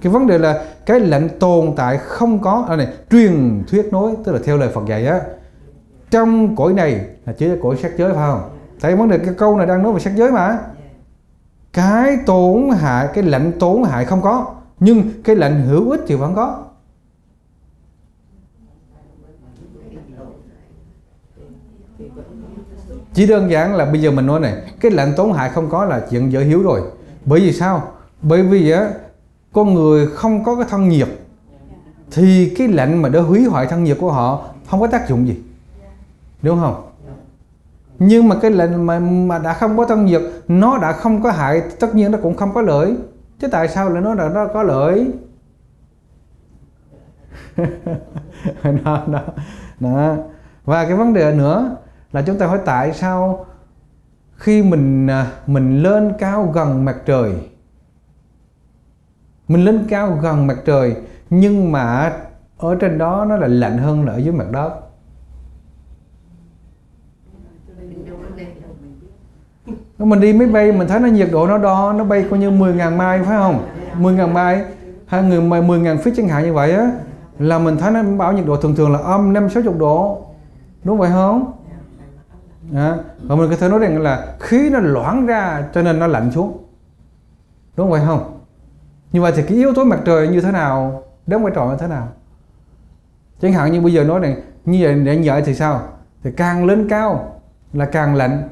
Cái vấn đề là cái lạnh tồn tại không có này, truyền thuyết nói, tức là theo lời Phật dạy á, trong cõi này là chỉ là cõi sắc giới, phải không? Tại vấn đề cái câu này đang nói về sắc giới mà. Cái tổn hại, cái lạnh tổn hại không có, nhưng cái lạnh hữu ích thì vẫn có. Chỉ đơn giản là bây giờ mình nói này, cái lạnh tổn hại không có là chuyện dễ hiểu rồi. Bởi vì sao? Bởi vì con người không có cái thân nhiệt, thì cái lạnh mà để hủy hoại thân nhiệt của họ không có tác dụng gì, đúng không? Nhưng mà cái lệnh mà đã không có thân nhiệt, nó đã không có hại, tất nhiên nó cũng không có lợi. Chứ tại sao lại nó có lợi? Đó. Và cái vấn đề nữa là chúng ta hỏi tại sao khi mình lên cao gần mặt trời, mình lên cao gần mặt trời, nhưng mà ở trên đó nó là lạnh hơn là ở dưới mặt đất. Mình đi máy bay mình thấy nó nhiệt độ nó đo, nó bay coi như 10.000 mai, phải không? 10.000 mai hay 10.000 feet chẳng hạn như vậy á, là mình thấy nó bảo nhiệt độ thường là âm 50-60 độ, đúng vậy không? Và mình có thể nói rằng là khí nó loãng ra cho nên nó lạnh xuống, đúng vậy không? Như vậy thì cái yếu tố mặt trời như thế nào, đóng vai trò như thế nào? Chẳng hạn như bây giờ nói rằng như vậy thì sao? Thì càng lên cao là càng lạnh,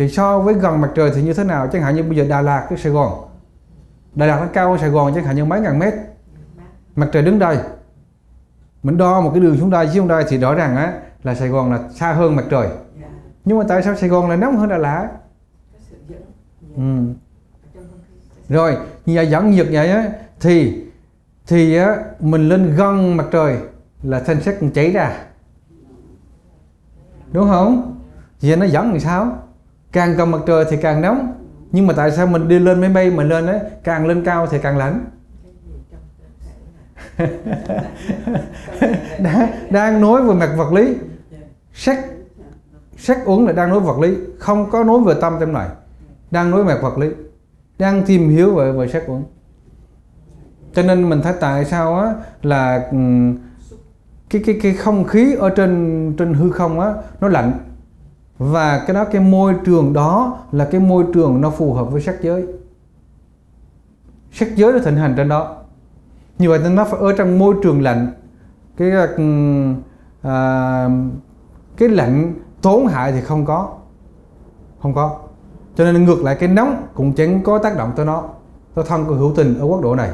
thì so với gần mặt trời thì như thế nào? Chẳng hạn như bây giờ Đà Lạt với Sài Gòn, Đà Lạt nó cao hơn Sài Gòn chẳng hạn như mấy ngàn mét, mặt trời đứng đây, mình đo một cái đường xuống đây chứ không đây thì rõ ràng á là Sài Gòn là xa hơn mặt trời. Nhưng mà tại sao Sài Gòn lại nóng hơn Đà Lạt? Rồi nhà dẫn nhiệt vậy á thì á, mình lên gần mặt trời là thân xác cháy ra, đúng không? Vậy nó dẫn thì sao? Càng gần mặt trời thì càng nóng. Nhưng mà tại sao mình đi lên máy bay, mình lên á, càng lên cao thì càng lạnh? Đang nói về mặt vật lý, sắc uẩn là đang nói vật lý, không có nói về tâm trong này, đang nói mặt vật lý, đang tìm hiểu về sắc uẩn. Cho nên mình thấy tại sao á là cái không khí ở trên hư không á nó lạnh, và cái môi trường đó là cái môi trường nó phù hợp với sắc giới. Sắc giới nó thịnh hành trên đó. Như vậy nó phải ở trong môi trường lạnh, cái lạnh tổn hại thì không có. Cho nên ngược lại cái nóng cũng chẳng có tác động tới nó, tới thân của hữu tình ở quốc độ này.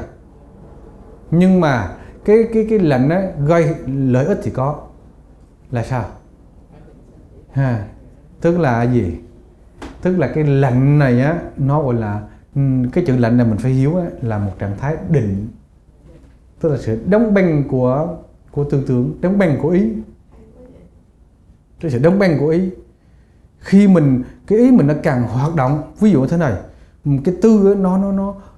Nhưng mà cái lạnh ấy, gây lợi ích thì có là sao? Tức là gì? Tức là cái lạnh này á, nó gọi là cái chữ lạnh này mình phải hiểu á, là một trạng thái định, tức là sự đóng băng của tư tưởng, đóng băng của ý. Cái sự đóng băng của ý, khi mình cái ý mình nó càng hoạt động, ví dụ như thế này, cái tư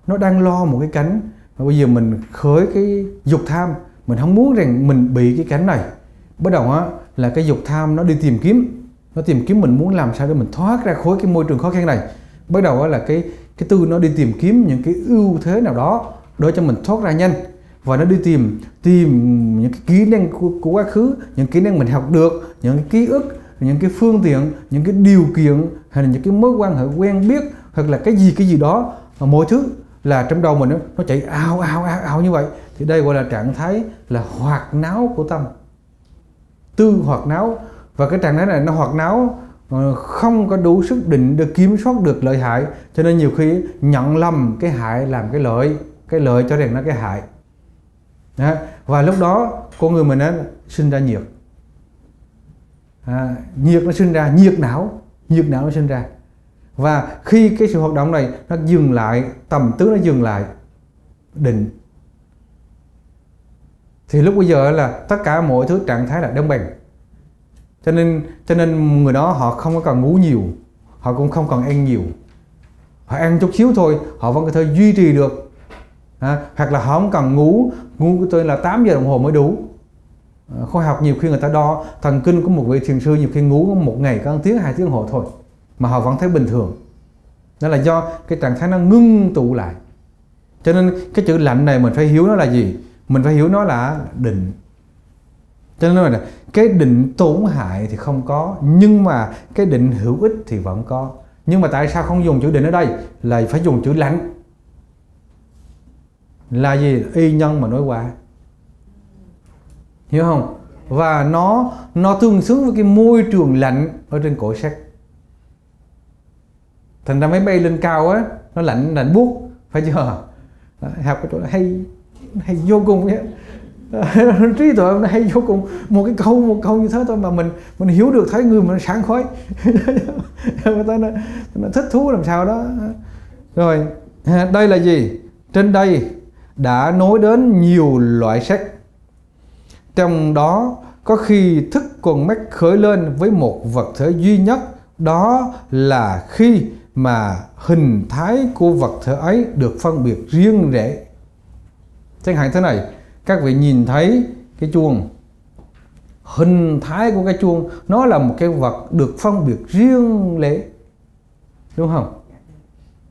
nó đang lo một cái cảnh, và bây giờ mình khởi cái dục tham, mình không muốn rằng mình bị cái cảnh này, bắt đầu á là cái dục tham nó đi tìm kiếm mình muốn làm sao để mình thoát ra khỏi cái môi trường khó khăn này. Bắt đầu là cái tư nó đi tìm kiếm những cái ưu thế nào đó để cho mình thoát ra nhanh, và nó đi tìm những cái kỹ năng của quá khứ, những kỹ năng mình học được, những cái ký ức, những cái phương tiện, những cái điều kiện, hay là những cái mối quan hệ quen biết, hoặc là cái gì đó, và mọi thứ là trong đầu mình nó chạy ào như vậy. Thì đây gọi là trạng thái là hoạt náo của tâm, tư hoạt náo. Và cái trạng thái này nó hoạt náo, không có đủ sức định để kiểm soát được lợi hại, cho nên nhiều khi nhận lầm cái hại làm cái lợi cho rằng nó cái hại. Đó. Và lúc đó con người mình sinh ra nhiệt, nhiệt nó sinh ra nhiệt não nó sinh ra. Và khi cái sự hoạt động này nó dừng lại, tầm tứ nó dừng lại, định, thì lúc bây giờ là tất cả mọi thứ trạng thái là đóng băng. Cho nên người đó họ không có cần ngủ nhiều, họ cũng không cần ăn nhiều, họ ăn chút xíu thôi họ vẫn có thể duy trì được. Hoặc là họ không cần ngủ của tôi là 8 giờ đồng hồ mới đủ. Khoa học nhiều khi người ta đo thần kinh của một vị thiền sư, nhiều khi ngủ một ngày có 1 tiếng 2 tiếng đồng hồ thôi mà họ vẫn thấy bình thường. Đó là do cái trạng thái nó ngưng tụ lại. Cho nên cái chữ lạnh này mình phải hiểu nó là gì? Mình phải hiểu nó là định. Cho nên là cái định tổn hại thì không có, nhưng mà cái định hữu ích thì vẫn có. Nhưng mà tại sao không dùng chữ định ở đây, là phải dùng chữ lạnh? Là gì? Y nhân mà nói qua, hiểu không? Và nó tương xứng với cái môi trường lạnh ở trên cõi sắc. Thành ra máy bay lên cao á, nó lạnh buốt, phải chưa? Học cái chỗ hay vô cùng nhé. Trí tuệ nó hay vô cùng, một câu như thế thôi mà mình hiểu được, thấy người mình sảng khoái. Người ta nó thích thú làm sao đó. Rồi đây là gì? Trên đây đã nói đến nhiều loại sắc, trong đó có khi thức con mắt khởi lên với một vật thể duy nhất, đó là khi mà hình thái của vật thể ấy được phân biệt riêng rẽ. Chẳng hạn thế này, các vị nhìn thấy cái chuông, hình thái của cái chuông nó là một cái vật được phân biệt riêng lẻ, đúng không?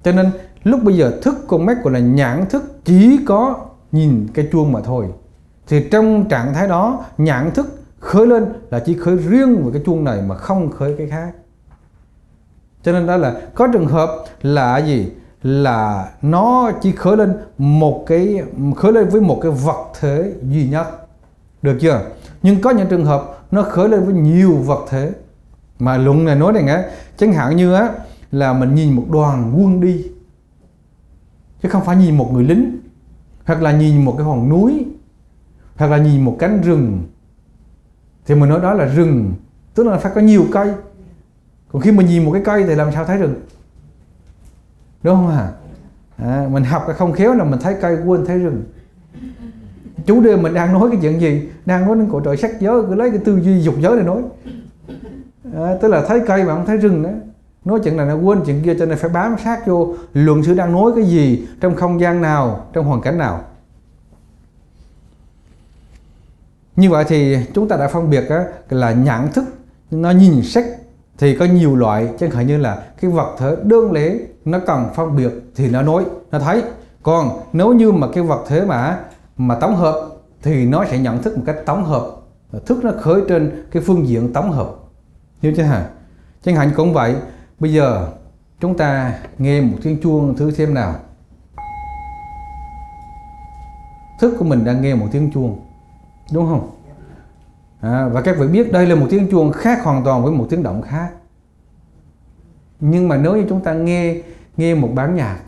Cho nên lúc bây giờ thức con mắt gọi là nhãn thức, chỉ có nhìn cái chuông mà thôi. Thì trong trạng thái đó nhãn thức khởi lên là chỉ khởi riêng về cái chuông này mà không khởi cái khác. Cho nên đó là có trường hợp là gì? Là nó chỉ khởi lên với một cái vật thể duy nhất, được chưa? Nhưng có những trường hợp nó khởi lên với nhiều vật thể. Mà luận này nói rằng á, chẳng hạn như á, là mình nhìn một đoàn quân đi, chứ không phải nhìn một người lính, hoặc là nhìn một cái hòn núi, hoặc là nhìn một cánh rừng. Thì mình nói đó là rừng, tức là phải có nhiều cây. Còn khi mình nhìn một cái cây thì làm sao thấy rừng, đúng không hả? Mình học cái không khéo là mình thấy cây quên thấy rừng. Chủ đề mình đang nói cái chuyện gì? Đang nói đến cổ trời sắc giới, cứ lấy cái tư duy dục giới để nói. Tức là thấy cây mà không thấy rừng đó. Nói chuyện này nó quên chuyện kia, cho nên phải bám sát vô luận sư đang nói cái gì, trong không gian nào, trong hoàn cảnh nào. Như vậy thì chúng ta đã phân biệt đó, là nhận thức, nó nhìn sắc thì có nhiều loại, chẳng hạn như là cái vật thể đơn lẻ nó cần phân biệt thì nó nói, nó thấy. Còn nếu như mà cái vật thể mà tổng hợp thì nó sẽ nhận thức một cách tổng hợp, thức nó khởi trên cái phương diện tổng hợp, hiểu chưa hả? Chẳng hạn cũng vậy, bây giờ chúng ta nghe một tiếng chuông thử xem nào. Thức của mình đang nghe một tiếng chuông, đúng không? Và các vị biết đây là một tiếng chuông khác hoàn toàn với một tiếng động khác. Nhưng mà nếu như chúng ta nghe một bản nhạc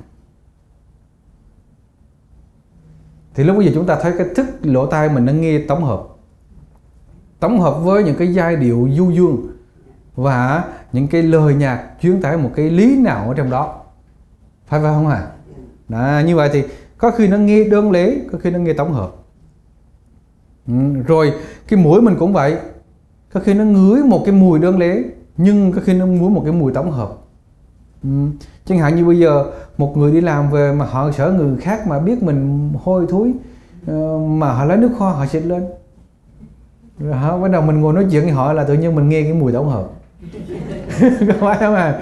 thì lúc bây giờ chúng ta thấy cái thức lỗ tai mình nó nghe tổng hợp với những cái giai điệu du dương và những cái lời nhạc truyền tải một cái lý nào ở trong đó, phải không ạ? Như vậy thì có khi nó nghe đơn lẻ, có khi nó nghe tổng hợp. Rồi cái mũi mình cũng vậy, có khi nó ngửi một cái mùi đơn lẻ, nhưng có khi nó ngửi một cái mùi tổng hợp. Chẳng hạn như bây giờ một người đi làm về mà họ sợ người khác mà biết mình hôi thối mà họ lấy nước hoa họ xịt lên, rồi họ bắt đầu mình ngồi nói chuyện với họ là tự nhiên mình nghe cái mùi tổng hợp. Có phải không à?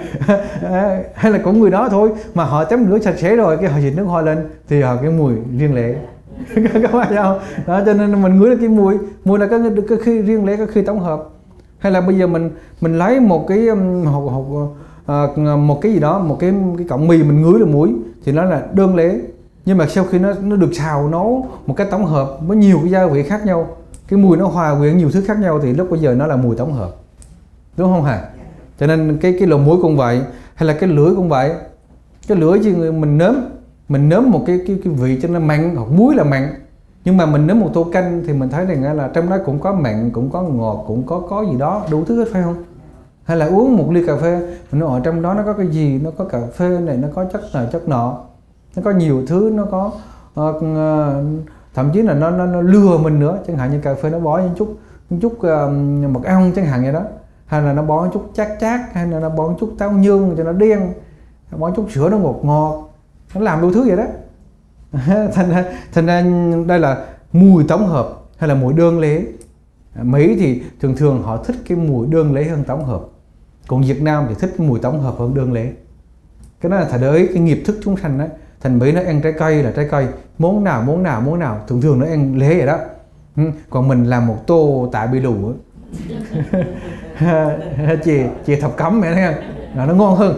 Hay là cũng người đó thôi mà họ tắm rửa sạch sẽ rồi cái họ xịt nước hoa lên thì họ cái mùi riêng lẻ. Các bạn đâu đó, cho nên mình ngửi được cái mùi là có khi riêng lẻ, có khi tổng hợp. Hay là bây giờ mình lấy một cái gì đó, một cái cọng mì mình ngửi được mũi thì nó là đơn lẻ, nhưng mà sau khi nó được xào nấu một cái tổng hợp với nhiều cái gia vị khác nhau, cái mùi nó hòa quyện nhiều thứ khác nhau thì lúc bây giờ nó là mùi tổng hợp, đúng không hả? Cho nên cái lỗ mũi cũng vậy, hay là cái lưỡi cũng vậy. Cái lưỡi chứ mình nếm một cái vị cho nó mặn, hoặc muối là mặn, nhưng mà mình nếm một tô canh thì mình thấy rằng là trong đó cũng có mặn, cũng có ngọt, cũng có gì đó, đủ thứ hết, phải không? Hay là uống một ly cà phê, mình nói ở trong đó nó có cái gì, nó có cà phê này, nó có chất này chất nọ, nó có nhiều thứ, nó có thậm chí là nó lừa mình nữa. Chẳng hạn như cà phê nó bỏ những chút mật ong chẳng hạn vậy đó, hay là nó bỏ một chút chát, hay là nó bỏ một chút táo nhương cho nó đen, nó bỏ một chút sữa nó ngọt, nó làm đủ thứ vậy đó. Thành ra đây là mùi tổng hợp hay là mùi đơn lẻ. Mỹ thì thường thường họ thích cái mùi đơn lẻ hơn tổng hợp, còn Việt Nam thì thích mùi tổng hợp hơn đơn lẻ. Cái đó là thời đấy cái nghiệp thức chúng sanh đó. Thành Mỹ nó ăn trái cây là trái cây, món nào thường thường nó ăn lẻ vậy đó. Còn mình làm một tô tại bị lù chè thập cẩm mẹ thấy không? Nó ngon hơn.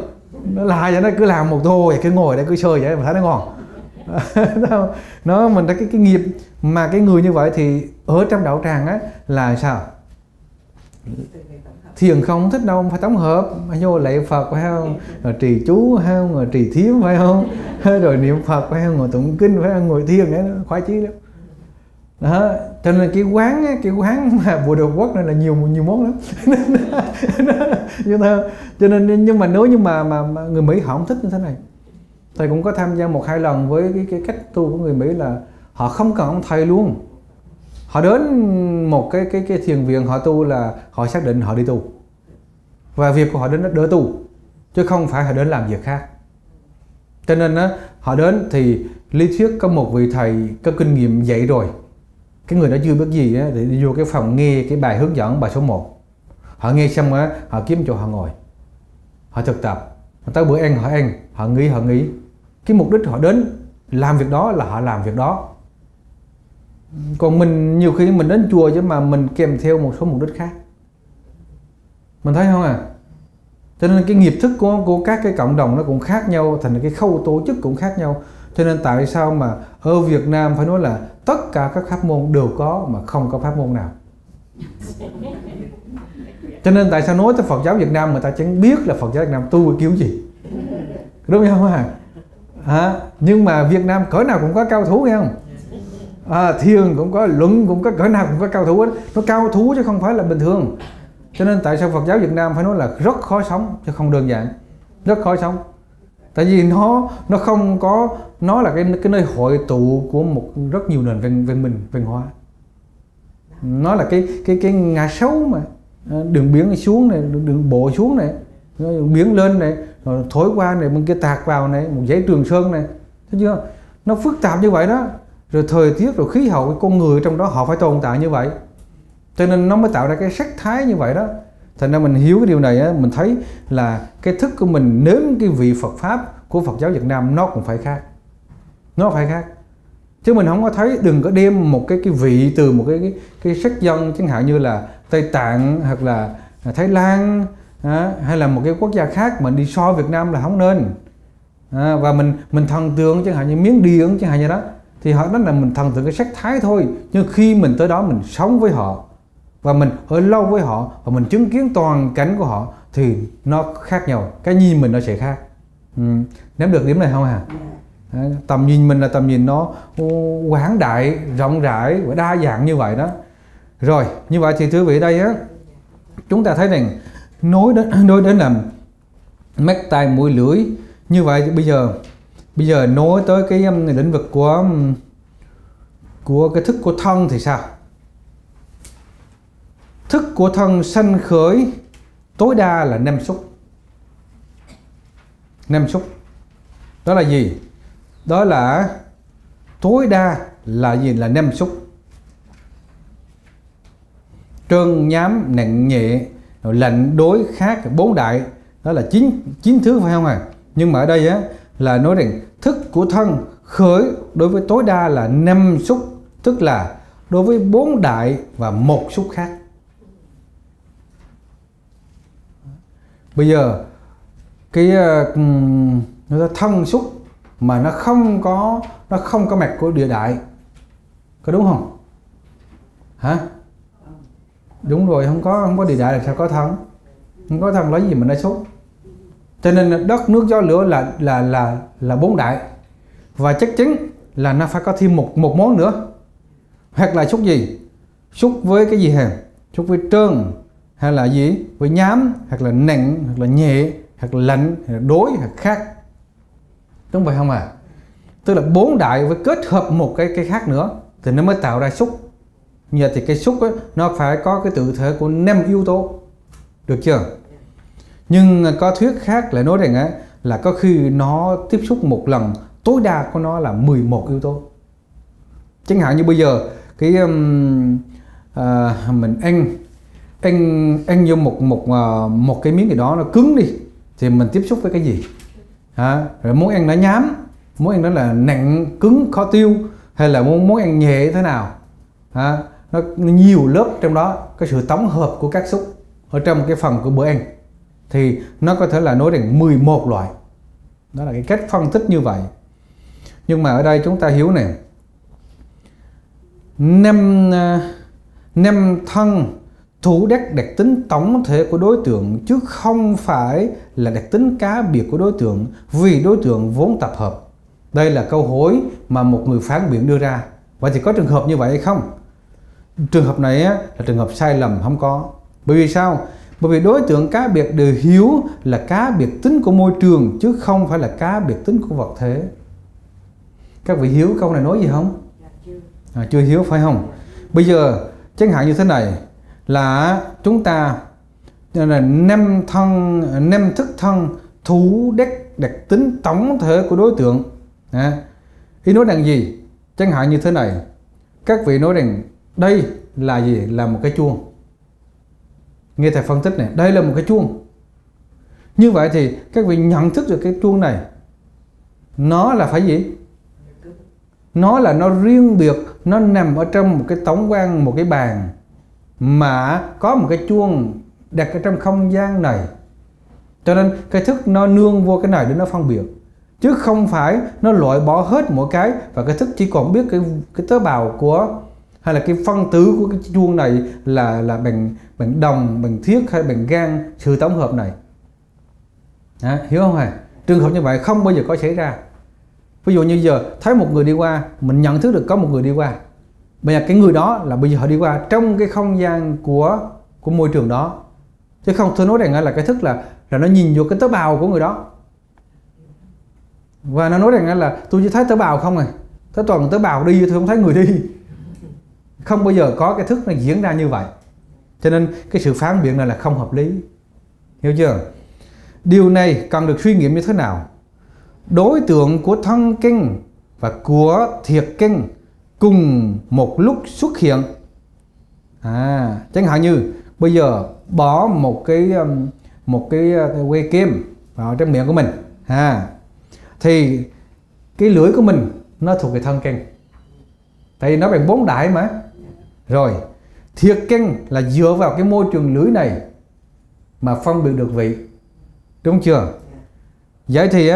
Nó là vậy, nó cứ làm một tô vậy, cứ ngồi đây cứ chơi vậy mà thấy nó ngon. Nó mình đã cái nghiệp mà cái người như vậy thì ở trong đạo tràng á là sao? Thiền không thích đâu, phải tổng hợp, vô lạy Phật phải không, rồi trì chú phải không, rồi trì thiếm phải không, rồi niệm Phật phải không, ngồi tụng kinh phải không, ngồi thiền đấy, khoái chí lắm. Đó, cho nên cái quán mà bộ đồ quốc này là nhiều món lắm. Cho nên nhưng mà người Mỹ họ không thích như thế này. Thầy cũng có tham gia một hai lần với cái cách tu của người Mỹ là họ không cần ông thầy luôn. Họ đến một cái thiền viện họ tu là họ xác định họ đi tu. Và việc của họ đến đỡ tu, chứ không phải họ đến làm việc khác. Cho nên đó, họ đến thì lý thuyết có một vị thầy có kinh nghiệm dạy rồi. Cái người đó chưa biết gì đó, thì đi vô cái phòng nghe cái bài hướng dẫn, bài số 1. Họ nghe xong đó, họ kiếm chỗ họ ngồi, họ thực tập. Tới bữa ăn, họ nghỉ, cái mục đích họ đến làm việc đó là họ làm việc đó. Còn mình nhiều khi mình đến chùa chứ mà mình kèm theo một số mục đích khác, mình thấy không à? Cho nên cái nghiệp thức của các cái cộng đồng nó cũng khác nhau, thành cái khâu tổ chức cũng khác nhau. Cho nên tại sao mà ở Việt Nam phải nói là tất cả các pháp môn đều có mà không có pháp môn nào. Cho nên tại sao nói tới Phật giáo Việt Nam người ta chẳng biết là Phật giáo Việt Nam tu kiểu gì. đúng không ạ? Nhưng mà Việt Nam cỡ nào cũng có cao thủ, nghe không? Thiền cũng có, luận cũng có, cỡ nào cũng có cao thủ hết. Nó cao thủ chứ không phải là bình thường. Cho nên tại sao Phật giáo Việt Nam phải nói là rất khó sống chứ không đơn giản, rất khó sống. Tại vì nó không có, nó là cái nơi hội tụ của một rất nhiều nền văn hóa. Nó là cái ngã xấu mà đường biển xuống này, đường bộ xuống này, đường biển lên này, rồi thổi qua này, bên kia tạt vào này, một dãy Trường Sơn này, thấy chưa? Nó phức tạp như vậy đó. Rồi thời tiết, rồi khí hậu, con người trong đó họ phải tồn tại như vậy. Cho nên nó mới tạo ra cái sắc thái như vậy đó. Thành ra mình hiểu cái điều này, mình thấy là cái thức của mình nếm cái vị Phật Pháp của Phật giáo Việt Nam nó cũng phải khác. Nó phải khác. Chứ mình không có thấy, đừng có đem một cái vị từ một cái sắc dân chẳng hạn như là Tây Tạng hoặc là Thái Lan hay là một cái quốc gia khác mình đi so Việt Nam là không nên. Và mình thần tượng chẳng hạn như Miến Điện chẳng hạn như đó. Thì họ nói là mình thần tượng cái sắc thái thôi. Nhưng khi mình tới đó mình sống với họ và mình ở lâu với họ và mình chứng kiến toàn cảnh của họ thì nó khác nhau, cái nhìn mình nó sẽ khác. Nắm được điểm này không hả? Tầm nhìn mình là tầm nhìn nó quảng đại, rộng rãi và đa dạng như vậy đó. Rồi, như vậy thì thưa vị đây á, chúng ta thấy rằng nói đến là mắt tai mũi lưỡi. Như vậy thì bây giờ nói tới cái lĩnh vực của cái thức của thân thì sao? Thức của thân sanh khởi tối đa là 5 xúc. 5 xúc. Đó là gì? Đó là tối đa là gì? Là 5 xúc. Trơn, nhám, nặng, nhẹ, lạnh, đối, khác, bốn đại. Đó là 9 thứ phải không ạ? Nhưng mà ở đây á, là nói rằng thức của thân khởi đối với tối đa là 5 xúc. Tức là đối với 4 đại và 1 xúc khác. Bây giờ cái thân xúc mà nó không có mặt của địa đại, có đúng không hả? Đúng rồi, không có địa đại là sao có thân? Không có thân lấy gì mà nó xúc? Cho nên đất nước gió lửa là 4 đại và chắc chắn là nó phải có thêm một món nữa, hoặc là xúc gì? Xúc với cái gì hả? Xúc với trơn hay là gì? Với nhám, hoặc là nặng, hoặc là nhẹ, hoặc là lạnh, hoặc là đối, hoặc khác. Đúng vậy không à? Tức là 4 đại với kết hợp một cái khác nữa thì nó mới tạo ra xúc. Như vậy thì cái xúc ấy, nó phải có cái tự thể của 5 yếu tố. Được chưa? Nhưng có thuyết khác lại nói rằng ấy, là có khi nó tiếp xúc một lần tối đa của nó là 11 yếu tố. Chẳng hạn như bây giờ cái mình ăn vô một cái miếng gì đó nó cứng đi thì mình tiếp xúc với cái gì? Rồi muốn ăn nó nhám, muốn ăn nó là nặng, cứng, khó tiêu, hay là muốn ăn nhẹ thế nào? Nó nhiều lớp trong đó, cái sự tổng hợp của các xúc ở trong cái phần của bữa ăn thì nó có thể là nói rằng 11 loại. Đó là cái cách phân tích như vậy. Nhưng mà ở đây chúng ta hiểu này, 5 thân thủ đắc đặc tính tổng thể của đối tượng chứ không phải là đặc tính cá biệt của đối tượng, vì đối tượng vốn tập hợp. Đây là câu hỏi mà một người phán biện đưa ra. Vậy thì có trường hợp như vậy hay không? Trường hợp này là trường hợp sai lầm, không có. Bởi vì sao? Bởi vì đối tượng cá biệt đều hiểu là cá biệt tính của môi trường chứ không phải là cá biệt tính của vật thể. Các vị hiểu câu này nói gì không? Chưa hiểu phải không? Bây giờ chẳng hạn như thế này là chúng ta là 5 thức thân thủ đắc đặc tính tổng thể của đối tượng. Ý nói rằng gì? Chẳng hạn như thế này, các vị nói rằng đây là gì? Là một cái chuông. Nghe thầy phân tích này, đây là một cái chuông. Như vậy thì các vị nhận thức được cái chuông này nó là phải gì? Nó là nó riêng biệt, nó nằm ở trong một cái tổng quan, một cái bàn. Mà có một cái chuông đặt ở trong không gian này, cho nên cái thức nó nương vô cái này để nó phân biệt, chứ không phải nó loại bỏ hết mỗi cái. Và cái thức chỉ còn biết cái tế bào của, hay là cái phân tử của cái chuông này là bằng đồng, bằng thiết hay bằng gan, sự tổng hợp này. Hiểu không hả? Trường hợp như vậy không bao giờ có xảy ra. Ví dụ như giờ thấy một người đi qua, mình nhận thức được có một người đi qua. Bây giờ cái người đó là bây giờ họ đi qua trong cái không gian của môi trường đó. Chứ không, tôi nói rằng là cái thức là nó nhìn vô cái tế bào của người đó. Và nó nói rằng là tôi chỉ thấy tế bào không à, thấy toàn tế bào đi, tôi không thấy người đi. Không bao giờ có cái thức nó diễn ra như vậy. Cho nên cái sự phán biện này là không hợp lý. Hiểu chưa? Điều này cần được suy nghiệm như thế nào? Đối tượng của thân kinh và của thiệt kinh cùng một lúc xuất hiện. Chẳng hạn như bây giờ bỏ một cái que kem vào trong miệng của mình, thì cái lưỡi của mình nó thuộc về thân kinh, tại vì nó bằng bốn đại mà. Rồi thiệt kinh là dựa vào cái môi trường lưỡi này mà phân biệt được vị, đúng chưa? Vậy thì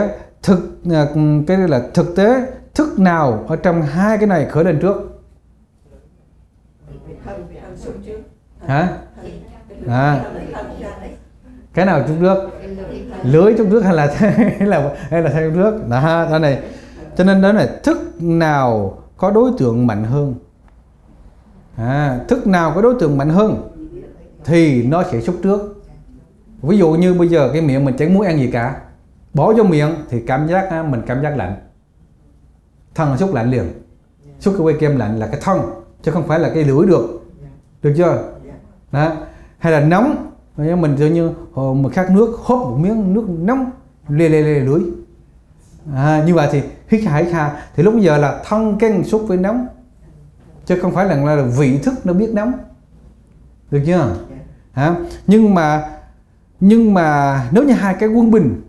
thực tế thức nào ở trong hai cái này khởi lên trước? Cái nào trước trước? Lưỡi trước trước hay là thân trước? Đó này. Cho nên đó này, thức nào có đối tượng mạnh hơn, thức nào có đối tượng mạnh hơn thì nó sẽ xúc trước. Ví dụ như bây giờ cái miệng mình chẳng muốn ăn gì cả, bỏ vô miệng thì mình cảm giác lạnh, thân xúc lạnh liền, xúc cái que kem lạnh là cái thân chứ không phải là cái lưỡi được, được chưa? Đó. Hay là nóng, mình tự như mình khát nước, hốt một miếng nước nóng lê lưỡi, như vậy thì hít hà thì lúc giờ là thân kinh xúc với nóng chứ không phải là vị thức nó biết nóng, được chưa? Nhưng mà nếu như hai cái quân bình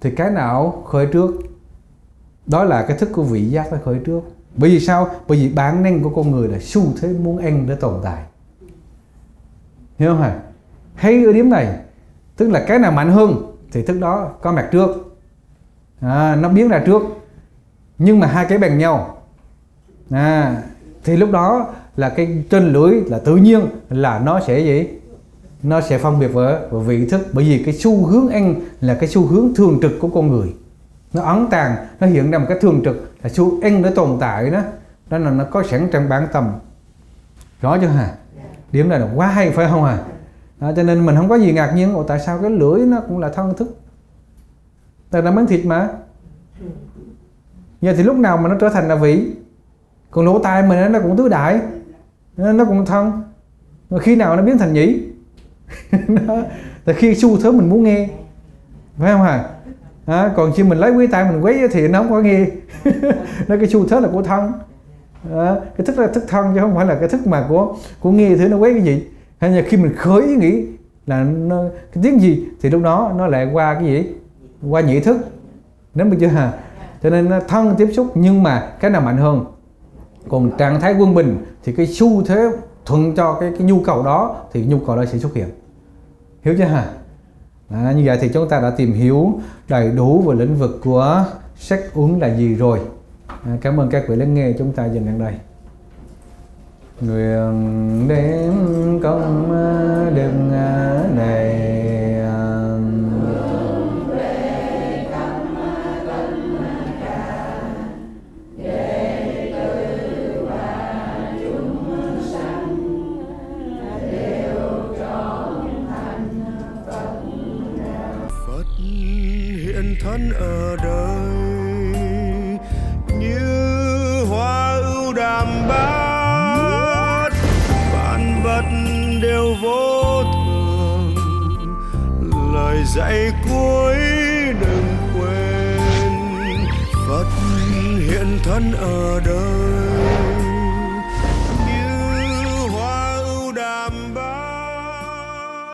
thì cái nào khởi trước? Đó là cái thức của vị giác phải khởi trước. Bởi vì sao? Bởi vì bản năng của con người là xu thế muốn ăn để tồn tại, hiểu không hả? Hay ở điểm này, tức là cái nào mạnh hơn thì thức đó có mặt trước, nó biến ra trước. Nhưng mà hai cái bằng nhau thì lúc đó là cái trên lưỡi là tự nhiên là nó sẽ gì? Nó sẽ phân biệt với vị thức. Bởi vì cái xu hướng ăn là cái xu hướng thường trực của con người, nó ẩn tàng, nó hiện ra một cái thường trực là xu ăn để tồn tại đó. Đó là nó có sẵn trong bản tâm. Rõ chưa hả? Điểm này là quá hay phải không hả? Cho nên mình không có gì ngạc nhiên. Tại sao cái lưỡi nó cũng là thân thức? Tại nó bán thịt mà. Giờ thì lúc nào mà nó trở thành là vị? Còn lỗ tai mình nó cũng tứ đại, nó cũng thân. Rồi khi nào nó biến thành nhĩ? Tại khi xu thế mình muốn nghe, phải không hả? Còn khi mình lấy quý tay mình quấy thì nó không có nghe. Nó cái xu thế là của thân. Cái thức là thức thân chứ không phải là cái thức mà của nghe thứ nó quấy cái gì. Hay là khi mình khởi ý nghĩ là cái tiếng gì thì lúc đó nó lại qua cái gì? Qua nhị thức. Nắm được chưa hả? Cho nên thân tiếp xúc, nhưng mà cái nào mạnh hơn. Còn trạng thái quân bình thì cái xu thế thuận cho cái nhu cầu đó thì nhu cầu đó sẽ xuất hiện. Hiểu chưa hả? Như vậy thì chúng ta đã tìm hiểu đầy đủ về lĩnh vực của sắc uẩn là gì rồi. Cảm ơn các vị lắng nghe, chúng ta dừng đến đây. Nguyện đến công đừng này thân ở đời như hoa ưu đàm bát, vạn vật đều vô thường, lời dạy cuối đừng quên. Phật hiện thân ở đời